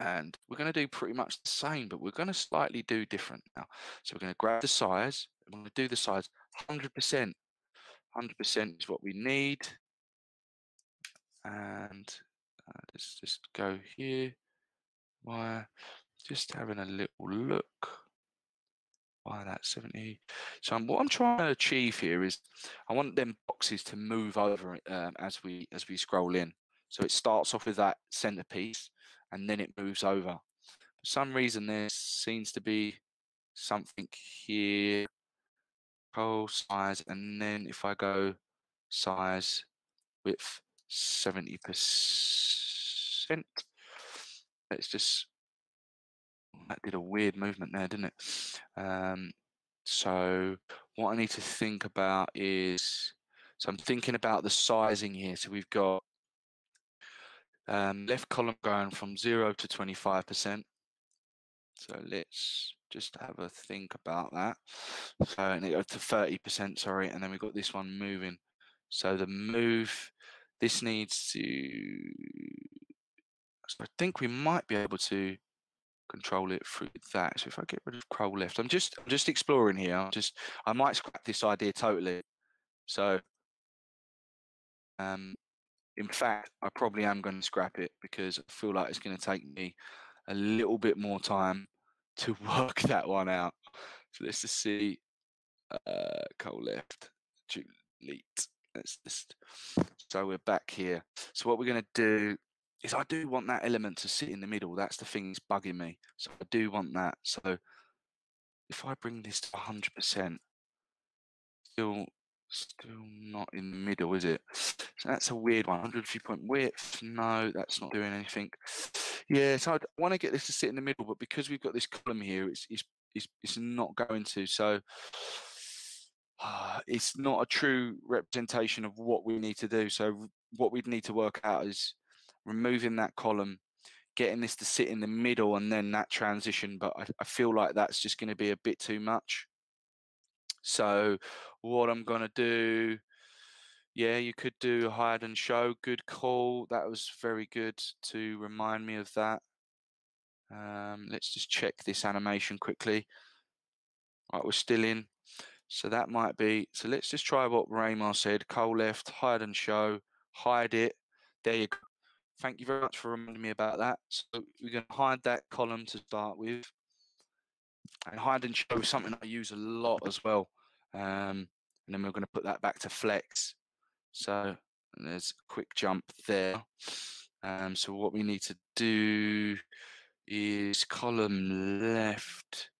and we're going to do pretty much the same, but we're going to slightly do different now. So we're going to grab the size. We're going to do the size 100%. 100% is what we need. And let's just go here. Why? Just having a little look. Why that 70? So what I'm trying to achieve here is I want them boxes to move over as we scroll in. So it starts off with that centerpiece, and then it moves over. For some reason, there seems to be something here. Whole size, and then if I go size width 70%. Let's just, that did a weird movement there, didn't it? So what I need to think about is, so I'm thinking about the sizing here. So we've got left column going from 0 to 25%. So let's just have a think about that. So and it goes to 30%, sorry, and then we've got this one moving. So the move, this needs to, so I think we might be able to control it through that. So if I get rid of crawl left, I'm just exploring here. I might scrap this idea totally. So in fact, I probably am going to scrap it because I feel like it's going to take me a little bit more time to work that one out. So let's just see crawl left, delete. Let's just, so we're back here. So what we're going to do is I do want that element to sit in the middle. That's the thing that's bugging me. So I do want that. So if I bring this to 100%, still not in the middle, is it? So that's a weird one. 100 viewpoint width. No, that's not doing anything. Yeah, so I want to get this to sit in the middle, but because we've got this column here, it's not going to. So it's not a true representation of what we need to do. So what we'd need to work out is removing that column, getting this to sit in the middle, and then that transition. But I feel like that's just going to be a bit too much. So what I'm going to do, yeah, you could do hide and show. Good call. That was very good to remind me of that. Let's just check this animation quickly. All right, we're still in. So that might be, so let's just try what Raymar said. Cole left, hide and show, hide it. There you go. Thank you very much for reminding me about that. So we're going to hide that column to start with. And hide and show is something I use a lot as well. And then we're going to put that back to flex. So there's a quick jump there. So what we need to do is column left.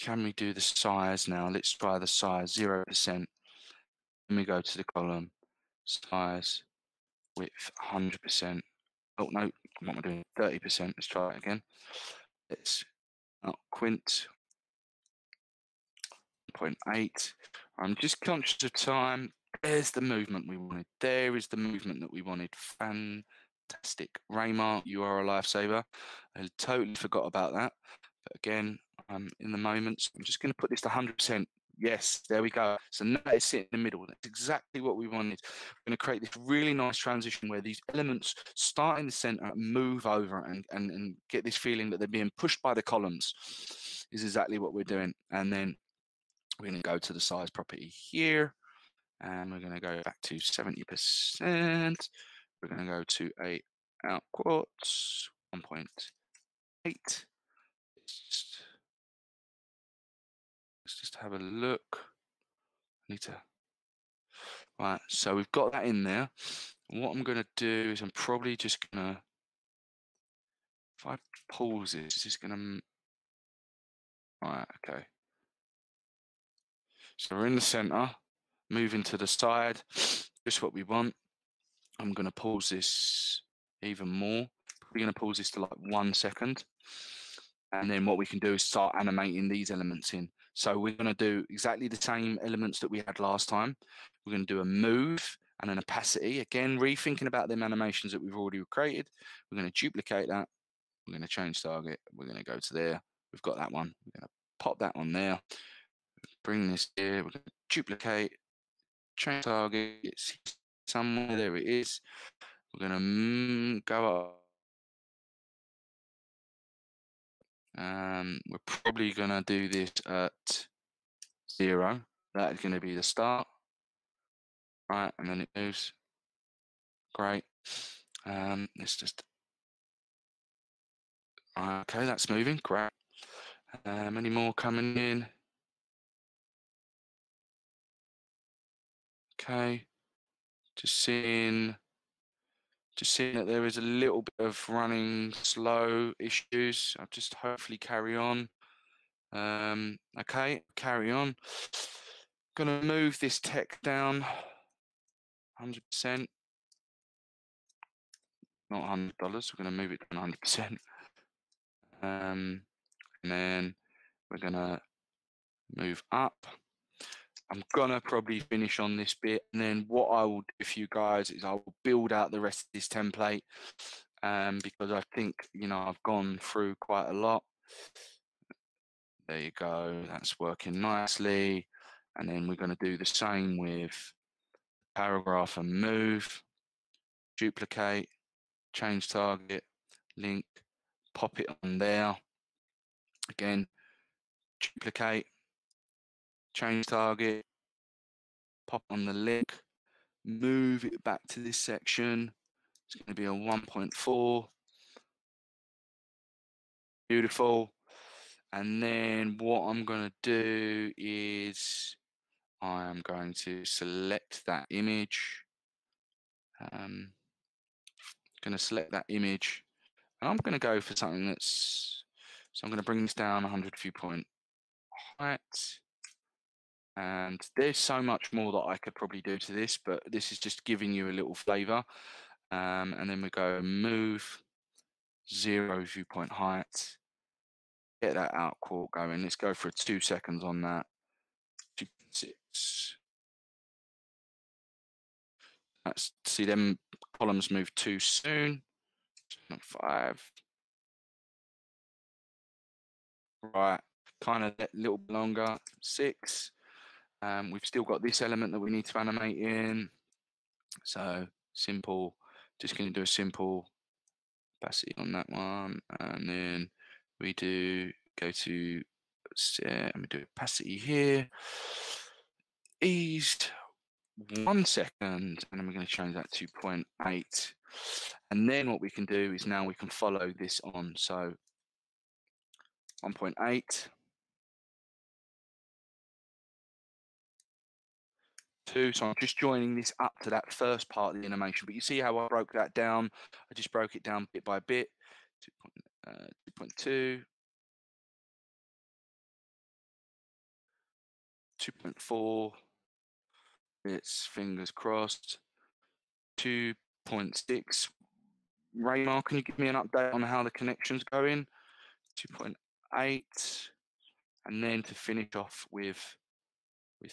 Can we do the size now? Let's try the size 0%. Let me go to the column size width 100%. Oh no, what am I doing? 30%. Let's try it again. It's not quint. 1.8. I'm just conscious of time. There's the movement we wanted. There is the movement that we wanted. Fantastic. Raymar, you are a lifesaver. I totally forgot about that. But again, I'm in the moment. So I'm just going to put this to 100%. Yes, there we go. So now it's sitting in the middle. That's exactly what we wanted. We're going to create this really nice transition where these elements start in the center, move over, and get this feeling that they're being pushed by the columns is exactly what we're doing. And then we're going to go to the size property here, and we're going to go back to 70%. We're going to go to a out quartz 1.8. Let's just have a look. I need to. Right, so we've got that in there. What I'm going to do is I'm probably just going to, if I pause it, it's just going to. All right, okay. So we're in the center, moving to the side, just what we want. I'm going to pause this even more. We're going to pause this to like 1 second. And then what we can do is start animating these elements in. So we're going to do exactly the same elements that we had last time. We're going to do a move and an opacity. Again, rethinking about them animations that we've already created. We're going to duplicate that. We're going to change target. We're going to go to there. We've got that one. We're going to pop that on there. Bring this here. We're going to duplicate. Change target. It's somewhere. There it is. We're going to go up. We're probably going to do this at 0. That is going to be the start. Right, and then it moves. Great. Let's just... Okay, that's moving. Great. Any more coming in? Okay. Just seeing that there is a little bit of running slow issues. I'll just hopefully carry on. Okay, carry on. Gonna move this tech down 100%. Not $100, we're gonna move it down 100%. And then we're gonna move up. I'm gonna probably finish on this bit, and then what I will do for you guys is I will build out the rest of this template, because I think, you know, I've gone through quite a lot. There you go, that's working nicely. And then we're gonna do the same with paragraph and move, duplicate, change target, link, pop it on there. Again, duplicate. Change target, pop on the link, move it back to this section. It's going to be a 1.4. Beautiful. And then what I'm going to do is I am going to select that image. And I'm going to go for something that's, so I'm going to bring this down 100 viewpoint height. And there's so much more that I could probably do to this, but this is just giving you a little flavor. And then we go move, 0 viewpoint height, get that out quark going. Let's go for 2 seconds on that. 2.6. Let's see them columns move too soon. 5. Right, kind of a little bit longer. 6. We've still got this element that we need to animate in. So simple, just going to do a simple opacity on that one. And then we do go to, let me do opacity here. Eased 1 second, and then we're going to change that to 0.8. And then what we can do is now we can follow this on. So 1.8. 2, so I'm just joining this up to that first part of the animation, but you see how I broke that down. I just broke it down bit by bit. 2.2, 2.4, it's fingers crossed. 2.6. Raymar, can you give me an update on how the connection's going? 2.8, and then to finish off with with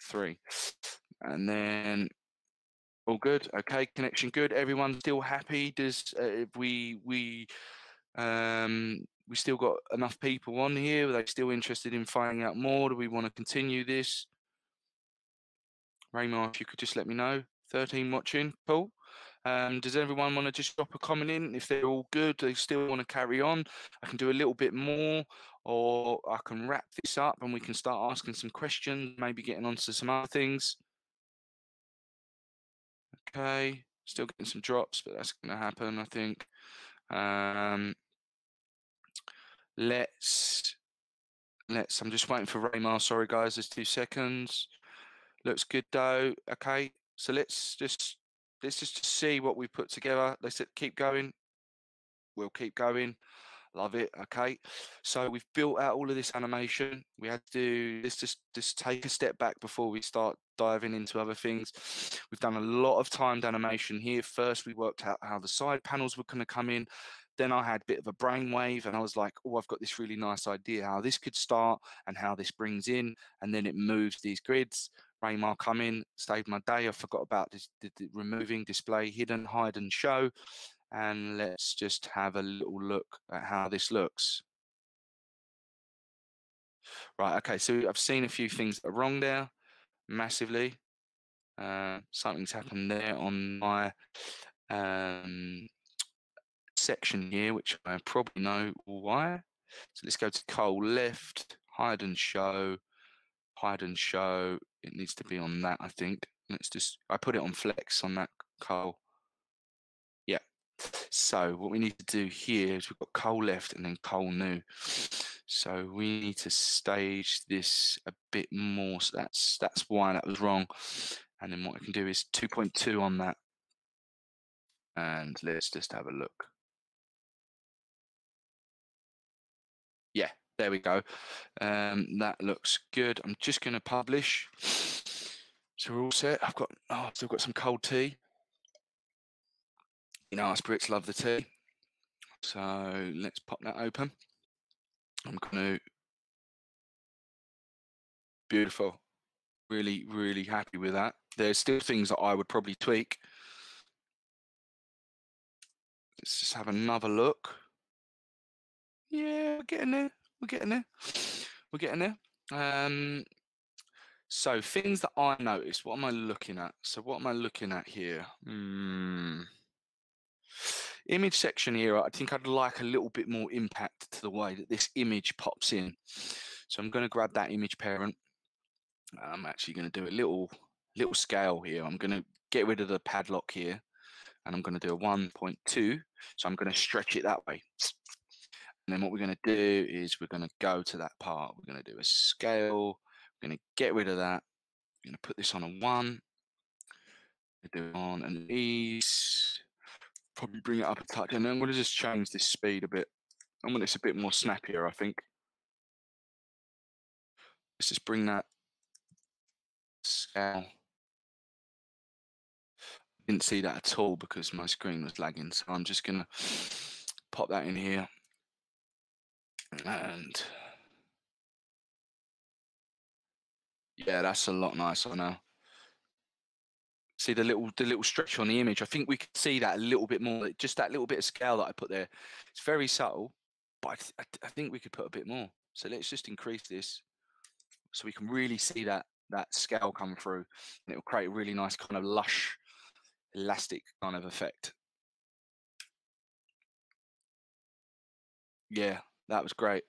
three. And then all good. Okay, connection good. Everyone still happy? Does we still got enough people on here? Are they still interested in finding out more? Do we want to continue this? Raymar, if you could just let me know. 13 watching, Paul. Does everyone want to just drop a comment in? If they're all good, they still want to carry on, I can do a little bit more, or I can wrap this up and we can start asking some questions, maybe getting onto some other things. Okay, still getting some drops, but that's going to happen, I think. Let's I'm just waiting for Raymar. Sorry guys, there's 2 seconds. Looks good though. Okay, so let's just see what we put together. They said keep going. We'll keep going. Love it. Okay, so we've built out all of this animation. We had to let's just take a step back before we start diving into other things. We've done a lot of timed animation here. First, we worked out how the side panels were going to come in. Then I had a bit of a brainwave and I was like, oh, I've got this really nice idea how this could start and how this brings in, and then it moves these grids. Raymar come in, saved my day. I forgot about this, the removing display, hidden, hide and show. And let's just have a little look at how this looks. Right, okay, so I've seen a few things that are wrong there, massively. Something's happened there on my section here, which I probably know why. So let's go to Cole left, hide and show. It needs to be on that, I think. Let's just, I put it on flex on that, Cole. Yeah. So what we need to do here is we've got Cole left and then Cole new. So we need to stage this a bit more. So that's why that was wrong. And then what I can do is 2.2 on that. And let's just have a look. Yeah, there we go. That looks good. I'm just going to publish. So we're all set. I've got, oh, I've still got some cold tea. You know, our spirits love the tea. So let's pop that open. I'm going to. Beautiful. Really, really happy with that. There's still things that I would probably tweak. Let's just have another look. Yeah, we're getting there. We're getting there. We're getting there. So things that I noticed, what am I looking at? So what am I looking at here? Image section here, I think I'd like a little bit more impact to the way that this image pops in. So I'm going to grab that image parent. I'm actually going to do a little scale here. I'm going to get rid of the padlock here and I'm going to do a 1.2. So I'm going to stretch it that way. And then what we're going to do is we're going to go to that part. We're going to do a scale. We're going to get rid of that. We're going to put this on a 1. We're going to do it on an ease. Probably bring it up a touch. And then I'm going to just change this speed a bit. I want it's a bit more snappier, I think. Let's just bring that scale. I didn't see that at all because my screen was lagging. So I'm just going to pop that in here. And yeah, that's a lot nicer now. See the little stretch on the image. I think we can see that a little bit more. Just that little bit of scale that I put there. It's very subtle, but I think we could put a bit more. So let's just increase this so we can really see that scale come through, and it will create a really nice kind of lush, elastic kind of effect. Yeah. That was great.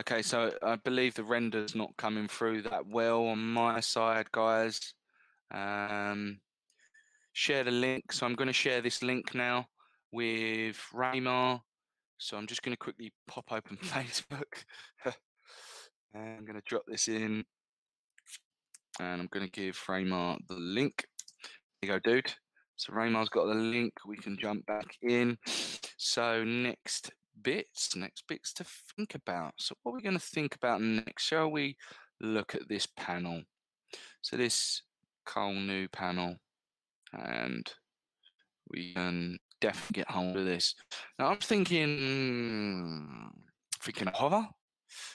Okay, so I believe the render's not coming through that well on my side, guys. Share the link. So I'm going to share this link now with Raymar. So I'm just going to quickly pop open Facebook. And I'm going to drop this in. And I'm going to give Raymar the link. There you go, dude. So Raymar's got the link. We can jump back in. So next bits to think about. So what are we going to think about next? Shall we look at this panel? So this whole new panel, and we can definitely get hold of this. Now I'm thinking a hover.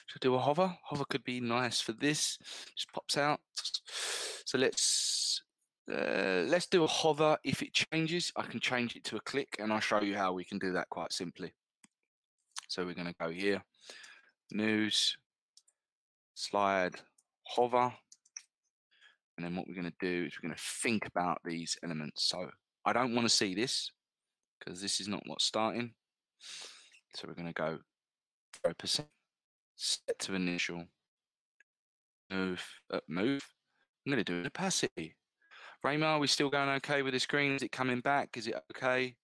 Should I do a hover? Hover could be nice for this. Just pops out. So let's do a hover. If it changes, I can change it to a click, and I'll show you how we can do that quite simply. So we're going to go here, news, slide, hover. And then what we're going to do is we're going to think about these elements. So I don't want to see this because this is not what's starting. So we're going to go 0%, set to initial, move, move. I'm going to do an opacity. Raymar, are we still going okay with the screen? Is it coming back? Is it okay?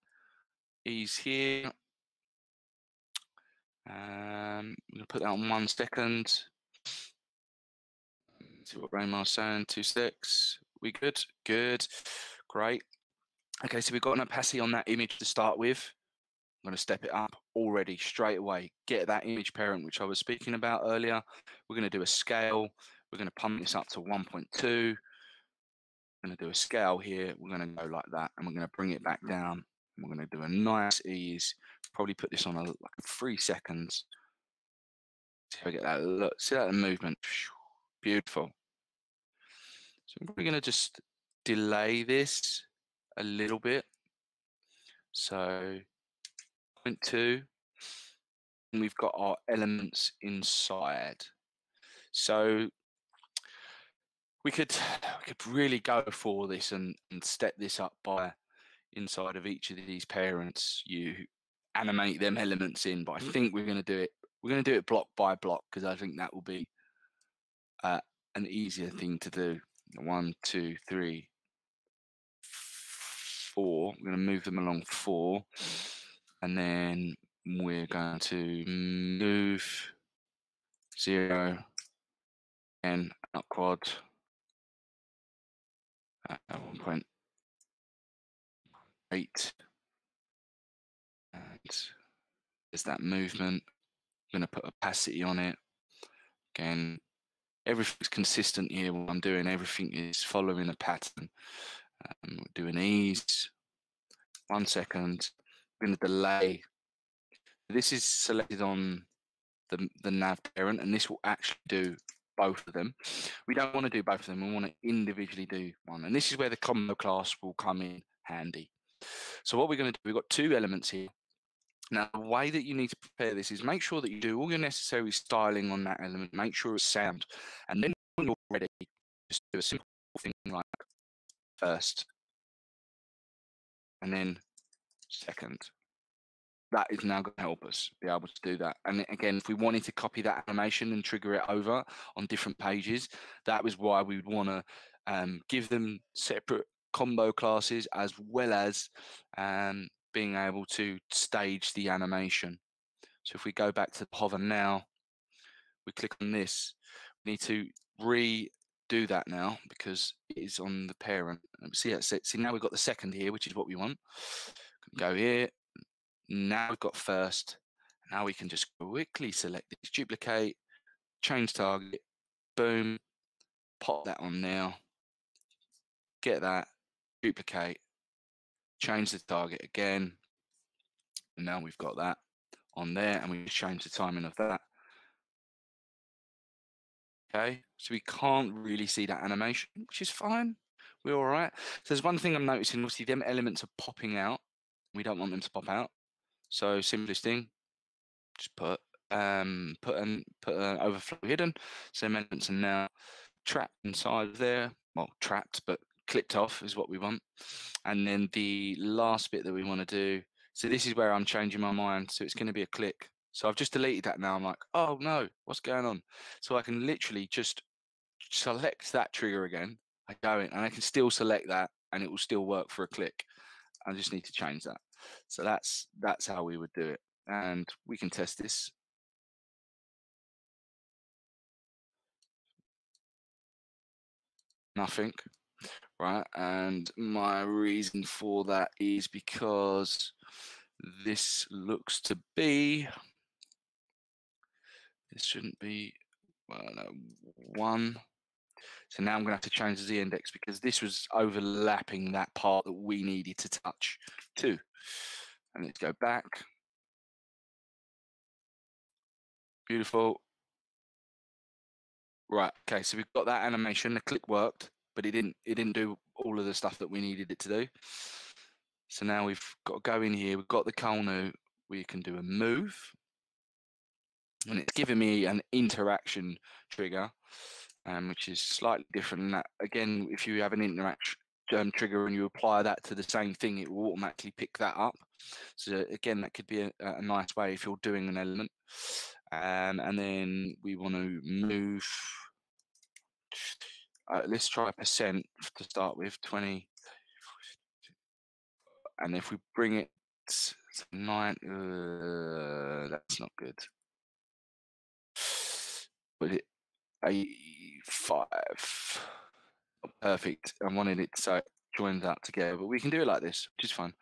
He's here. I'm going to put that on 1 second. See what Raymar's saying. 2 secs. We good? Good. Great. Okay, so we've got an opacity on that image to start with. I'm going to step it up already straight away. Get that image parent, which I was speaking about earlier. We're going to do a scale. We're going to pump this up to 1.2. We're going to do a scale here. We're going to go like that, and we're going to bring it back down. And we're going to do a nice ease. Probably put this on like 3 seconds. See how we get that look. See that movement. Beautiful. So we're going to just delay this a little bit. So 0.2, and we've got our elements inside. So we could really go for this and step this up by inside of each of these parents. You animate them elements in, but I think we're going to do it block by block because I think that will be an easier thing to do. 1, 2, 3, 4. We're going to move them along 4, and then we're going to move 0 and up quad at 1.8, and there's that movement. I'm going to put opacity on it again. Everything's consistent here. What I'm doing, everything is following a pattern. We're doing ease. 1 second. I'm going to delay. This is selected on the nav parent, and this will actually do both of them. We don't want to do both of them. We want to individually do one. And this is where the combo class will come in handy. So what we're going to do, we've got 2 elements here. Now, the way that you need to prepare this is make sure that you do all your necessary styling on that element, make sure it's sound, and then when you're ready, just do a simple thing like first, and then second. That is now going to help us be able to do that. And again, if we wanted to copy that animation and trigger it over on different pages, that was why we would want to give them separate combo classes as well as being able to stage the animation. So if we go back to the hover now, we click on this, we need to redo that now because it is on the parent. See, that's it. See, now we've got the second here, which is what we want. Go here, now we've got first. Now we can just quickly select this, duplicate, change target, boom, pop that on now, get that, duplicate, change the target again, and now we've got that on there, and we change the timing of that. Okay, so we can't really see that animation, which is fine. We're all right. So there's one thing I'm noticing, obviously them elements are popping out. We don't want them to pop out. So simplest thing, just put an overflow hidden. So elements are now trapped inside of there. Well, trapped, but clipped off is what we want. And then the last bit that we want to do, so this is where I'm changing my mind, so it's going to be a click. So I've just deleted that now. I'm like, oh no, what's going on? So I can literally just select that trigger again. I go in and I can still select that and it will still work for a click. I just need to change that. So that's how we would do it, and we can test this. Nothing. Right, and my reason for that is because this looks to be, this shouldn't be, well, no, 1. So now I'm going to have to change the Z index because this was overlapping that part that we needed to touch 2. And let's go back. Beautiful. Right, okay, so we've got that animation. The click worked, but it didn't do all of the stuff that we needed it to do. So now we've got to go in here, we've got the Kanu, we can do a move. And it's giving me an interaction trigger, which is slightly different than that. Again, if you have an interaction trigger and you apply that to the same thing, it will automatically pick that up. So again, that could be a nice way if you're doing an element. And then we want to move. Let's try percent to start with, 20. And if we bring it to 9, that's not good. But it 85, perfect. I wanted it so it joins up together, but we can do it like this, which is fun.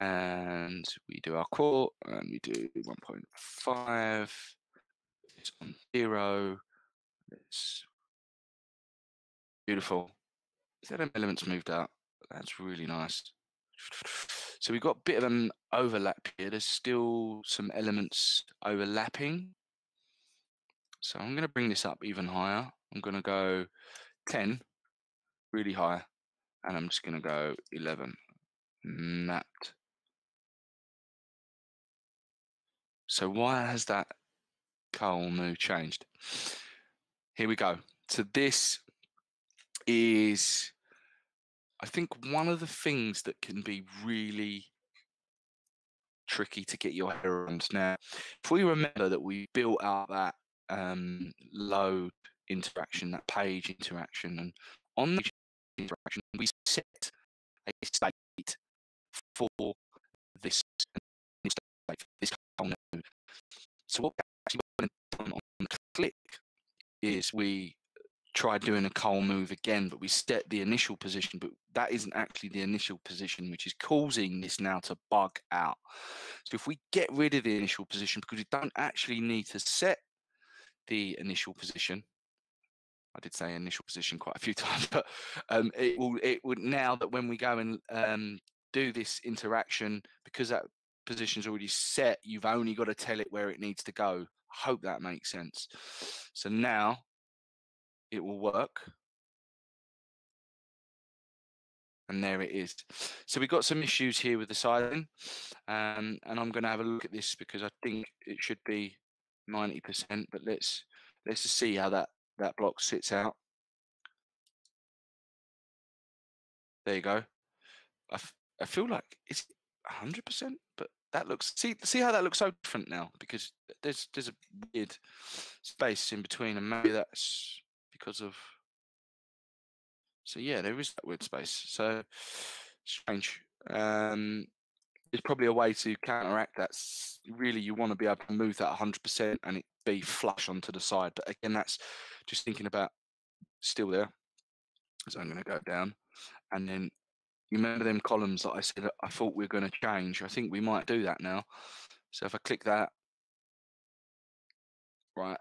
And we do our core, and we do 1.5. It's on 0. It's beautiful. Is that an element's moved out? That's really nice. So we've got a bit of an overlap here. There's still some elements overlapping. So I'm going to bring this up even higher. I'm going to go 10, really high, and I'm just going to go 11, mapped. So why has that Kanu changed? Here we go. So this is, I think, one of the things that can be really tricky to get your head around. Now, if we remember that we built out that load interaction, that page interaction, and on the interaction we set a state for this whole node. So what we actually done on the click is we tried doing a Kanu move again, but we set the initial position, but that isn't actually the initial position, which is causing this now to bug out. So if we get rid of the initial position, because we don't actually need to set the initial position. I did say initial position quite a few times, but it would now that when we go and do this interaction, because that position's already set, you've only got to tell it where it needs to go. I hope that makes sense. So now it will work. And there it is. So we've got some issues here with the sizing. And I'm going to have a look at this because I think it should be 90%, but let's just see how that block sits out. There you go. I feel like it's 100%, but that looks, see how that looks so different now, because there's a weird space in between, and maybe that's because of, so yeah, there is that weird space. So strange. There's probably a way to counteract that. Really, you want to be able to move that 100% and it be flush onto the side. But again, that's just thinking about still there. So I'm going to go down. And then you remember them columns that I said I thought we were going to change. I think we might do that now. So if I click that, right,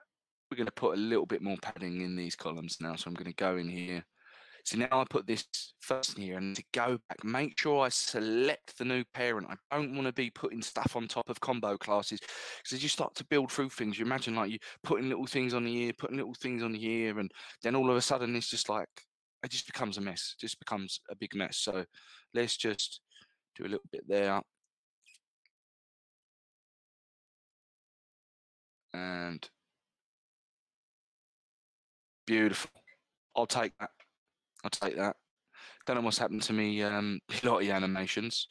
we're going to put a little bit more padding in these columns now. So I'm going to go in here. So now I put this first in here, and to go back, make sure I select the new parent. I don't want to be putting stuff on top of combo classes, because as you start to build through things, you imagine like you putting little things on here, putting little things on here, and then all of a sudden it's just like, it just becomes a mess, it just becomes a big mess. So let's just do a little bit there. And beautiful, I'll take that. I'll take that. Don't know what's happened to me. Lottie animations,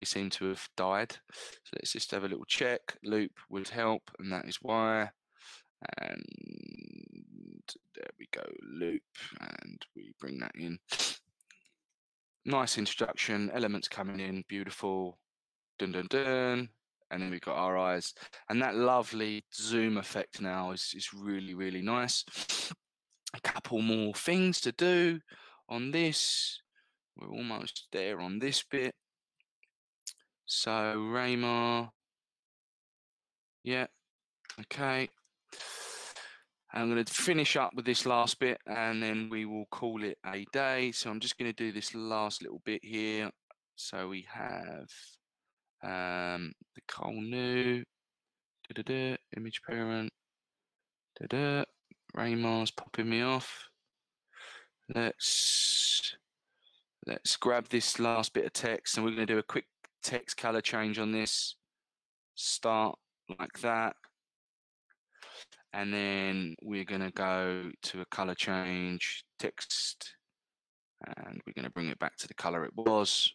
they seem to have died. So let's just have a little check. Loop would help, and that is why. And there we go, loop, and we bring that in. Nice introduction, elements coming in, beautiful. Dun dun dun. And then we've got our eyes. And that lovely zoom effect now is really, really nice. A couple more things to do on this. We're almost there on this bit. So Raymar, yeah, okay. I'm going to finish up with this last bit, and then we will call it a day. So I'm just going to do this last little bit here. So we have the Kanu, image parent, Raymar's popping me off. Let's grab this last bit of text, and we're going to do a quick text color change on this. Start like that. And then we're going to go to a color change text, and we're going to bring it back to the color it was.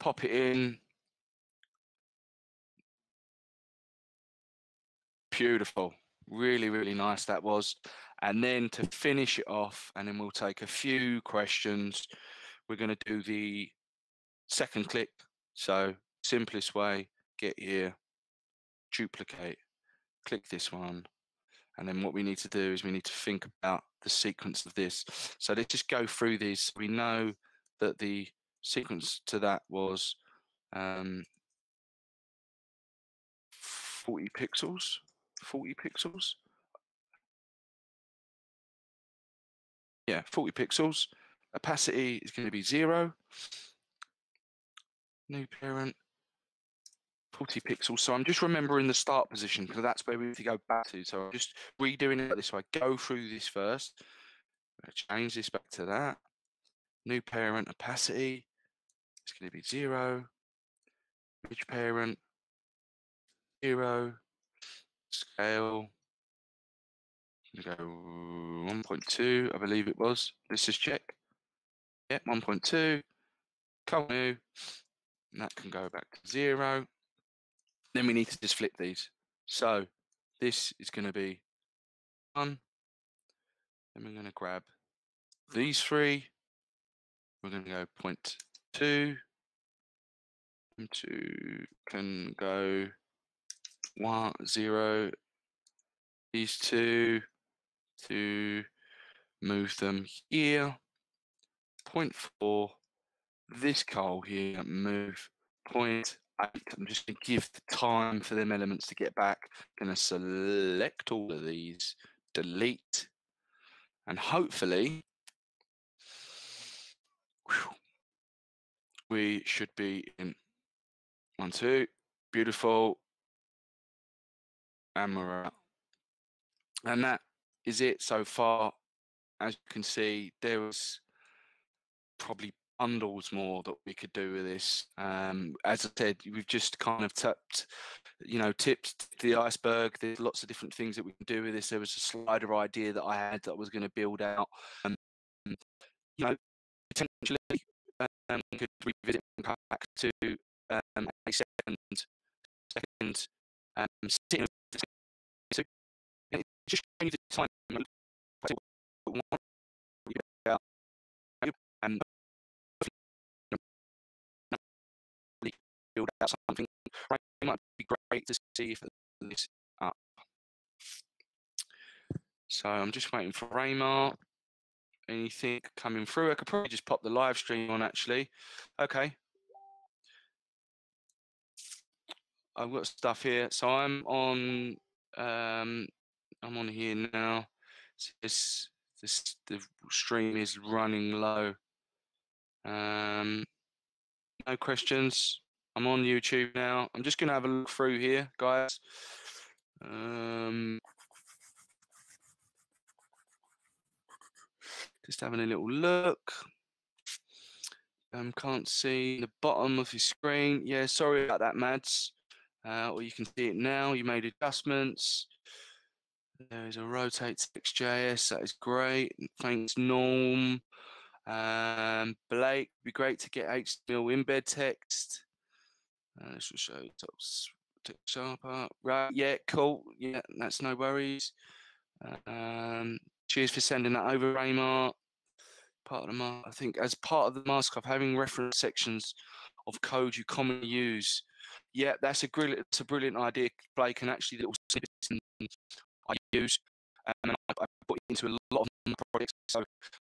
Pop it in. Beautiful. Really, really nice that was. And then to finish it off, and then we'll take a few questions. We're going to do the second click. So simplest way, get here, duplicate, click this one. And then what we need to do is we need to think about the sequence of this. So let's just go through these. We know that the sequence to that was 40 pixels. 40 pixels. Yeah, 40 pixels. Opacity is going to be 0. New parent. 40 pixels. So I'm just remembering the start position because that's where we need to go back to. So I'm just redoing it this way. Go through this first. Change this back to that. New parent opacity. It's going to be 0. Image parent. 0. Scale. I'm going to go 1.2, I believe it was. Let's just check. Yep, 1.2. Color new. And that can go back to 0. Then we need to just flip these. So this is going to be 1. Then we're going to grab these 3. We're going to go 0.2. And 2 can go 1, 0. These 2 to move them here. 0.4. This coal here, move 0.8. I'm just going to give the time for them elements to get back. I'm going to select all of these, delete, and hopefully we should be in 1, 2. Beautiful. And we're out. And that is it so far. As you can see, there was probably bundles more that we could do with this. As I said, we've just kind of tipped the iceberg. There's lots of different things that we can do with this. There was a slider idea that I had that I was going to build out. You know, potentially we could revisit and come back to a second sitting. Just change the time and build out something. Right, it might be great to see if this up. So I'm just waiting for Raymar. Anything coming through? I could probably just pop the live stream on actually. Okay. I've got stuff here. So I'm on here now. The stream is running low. No questions. I'm on YouTube now. I'm just going to have a look through here, guys. Just having a little look. Can't see the bottom of your screen. Yeah, sorry about that, Mads. Or you can see it now. You made adjustments. There is a rotate text.js. That is great. Thanks, Norm. Blake, be great to get HTML embed text. This will show top sharper. Right, yeah, cool. Yeah, that's no worries. Cheers for sending that over, Raymar. Part of the mask, I think, as part of the mask of having reference sections of code you commonly use. Yeah, that's a brilliant idea, Blake, and actually little snippets I use, and I put it into a lot of my projects. So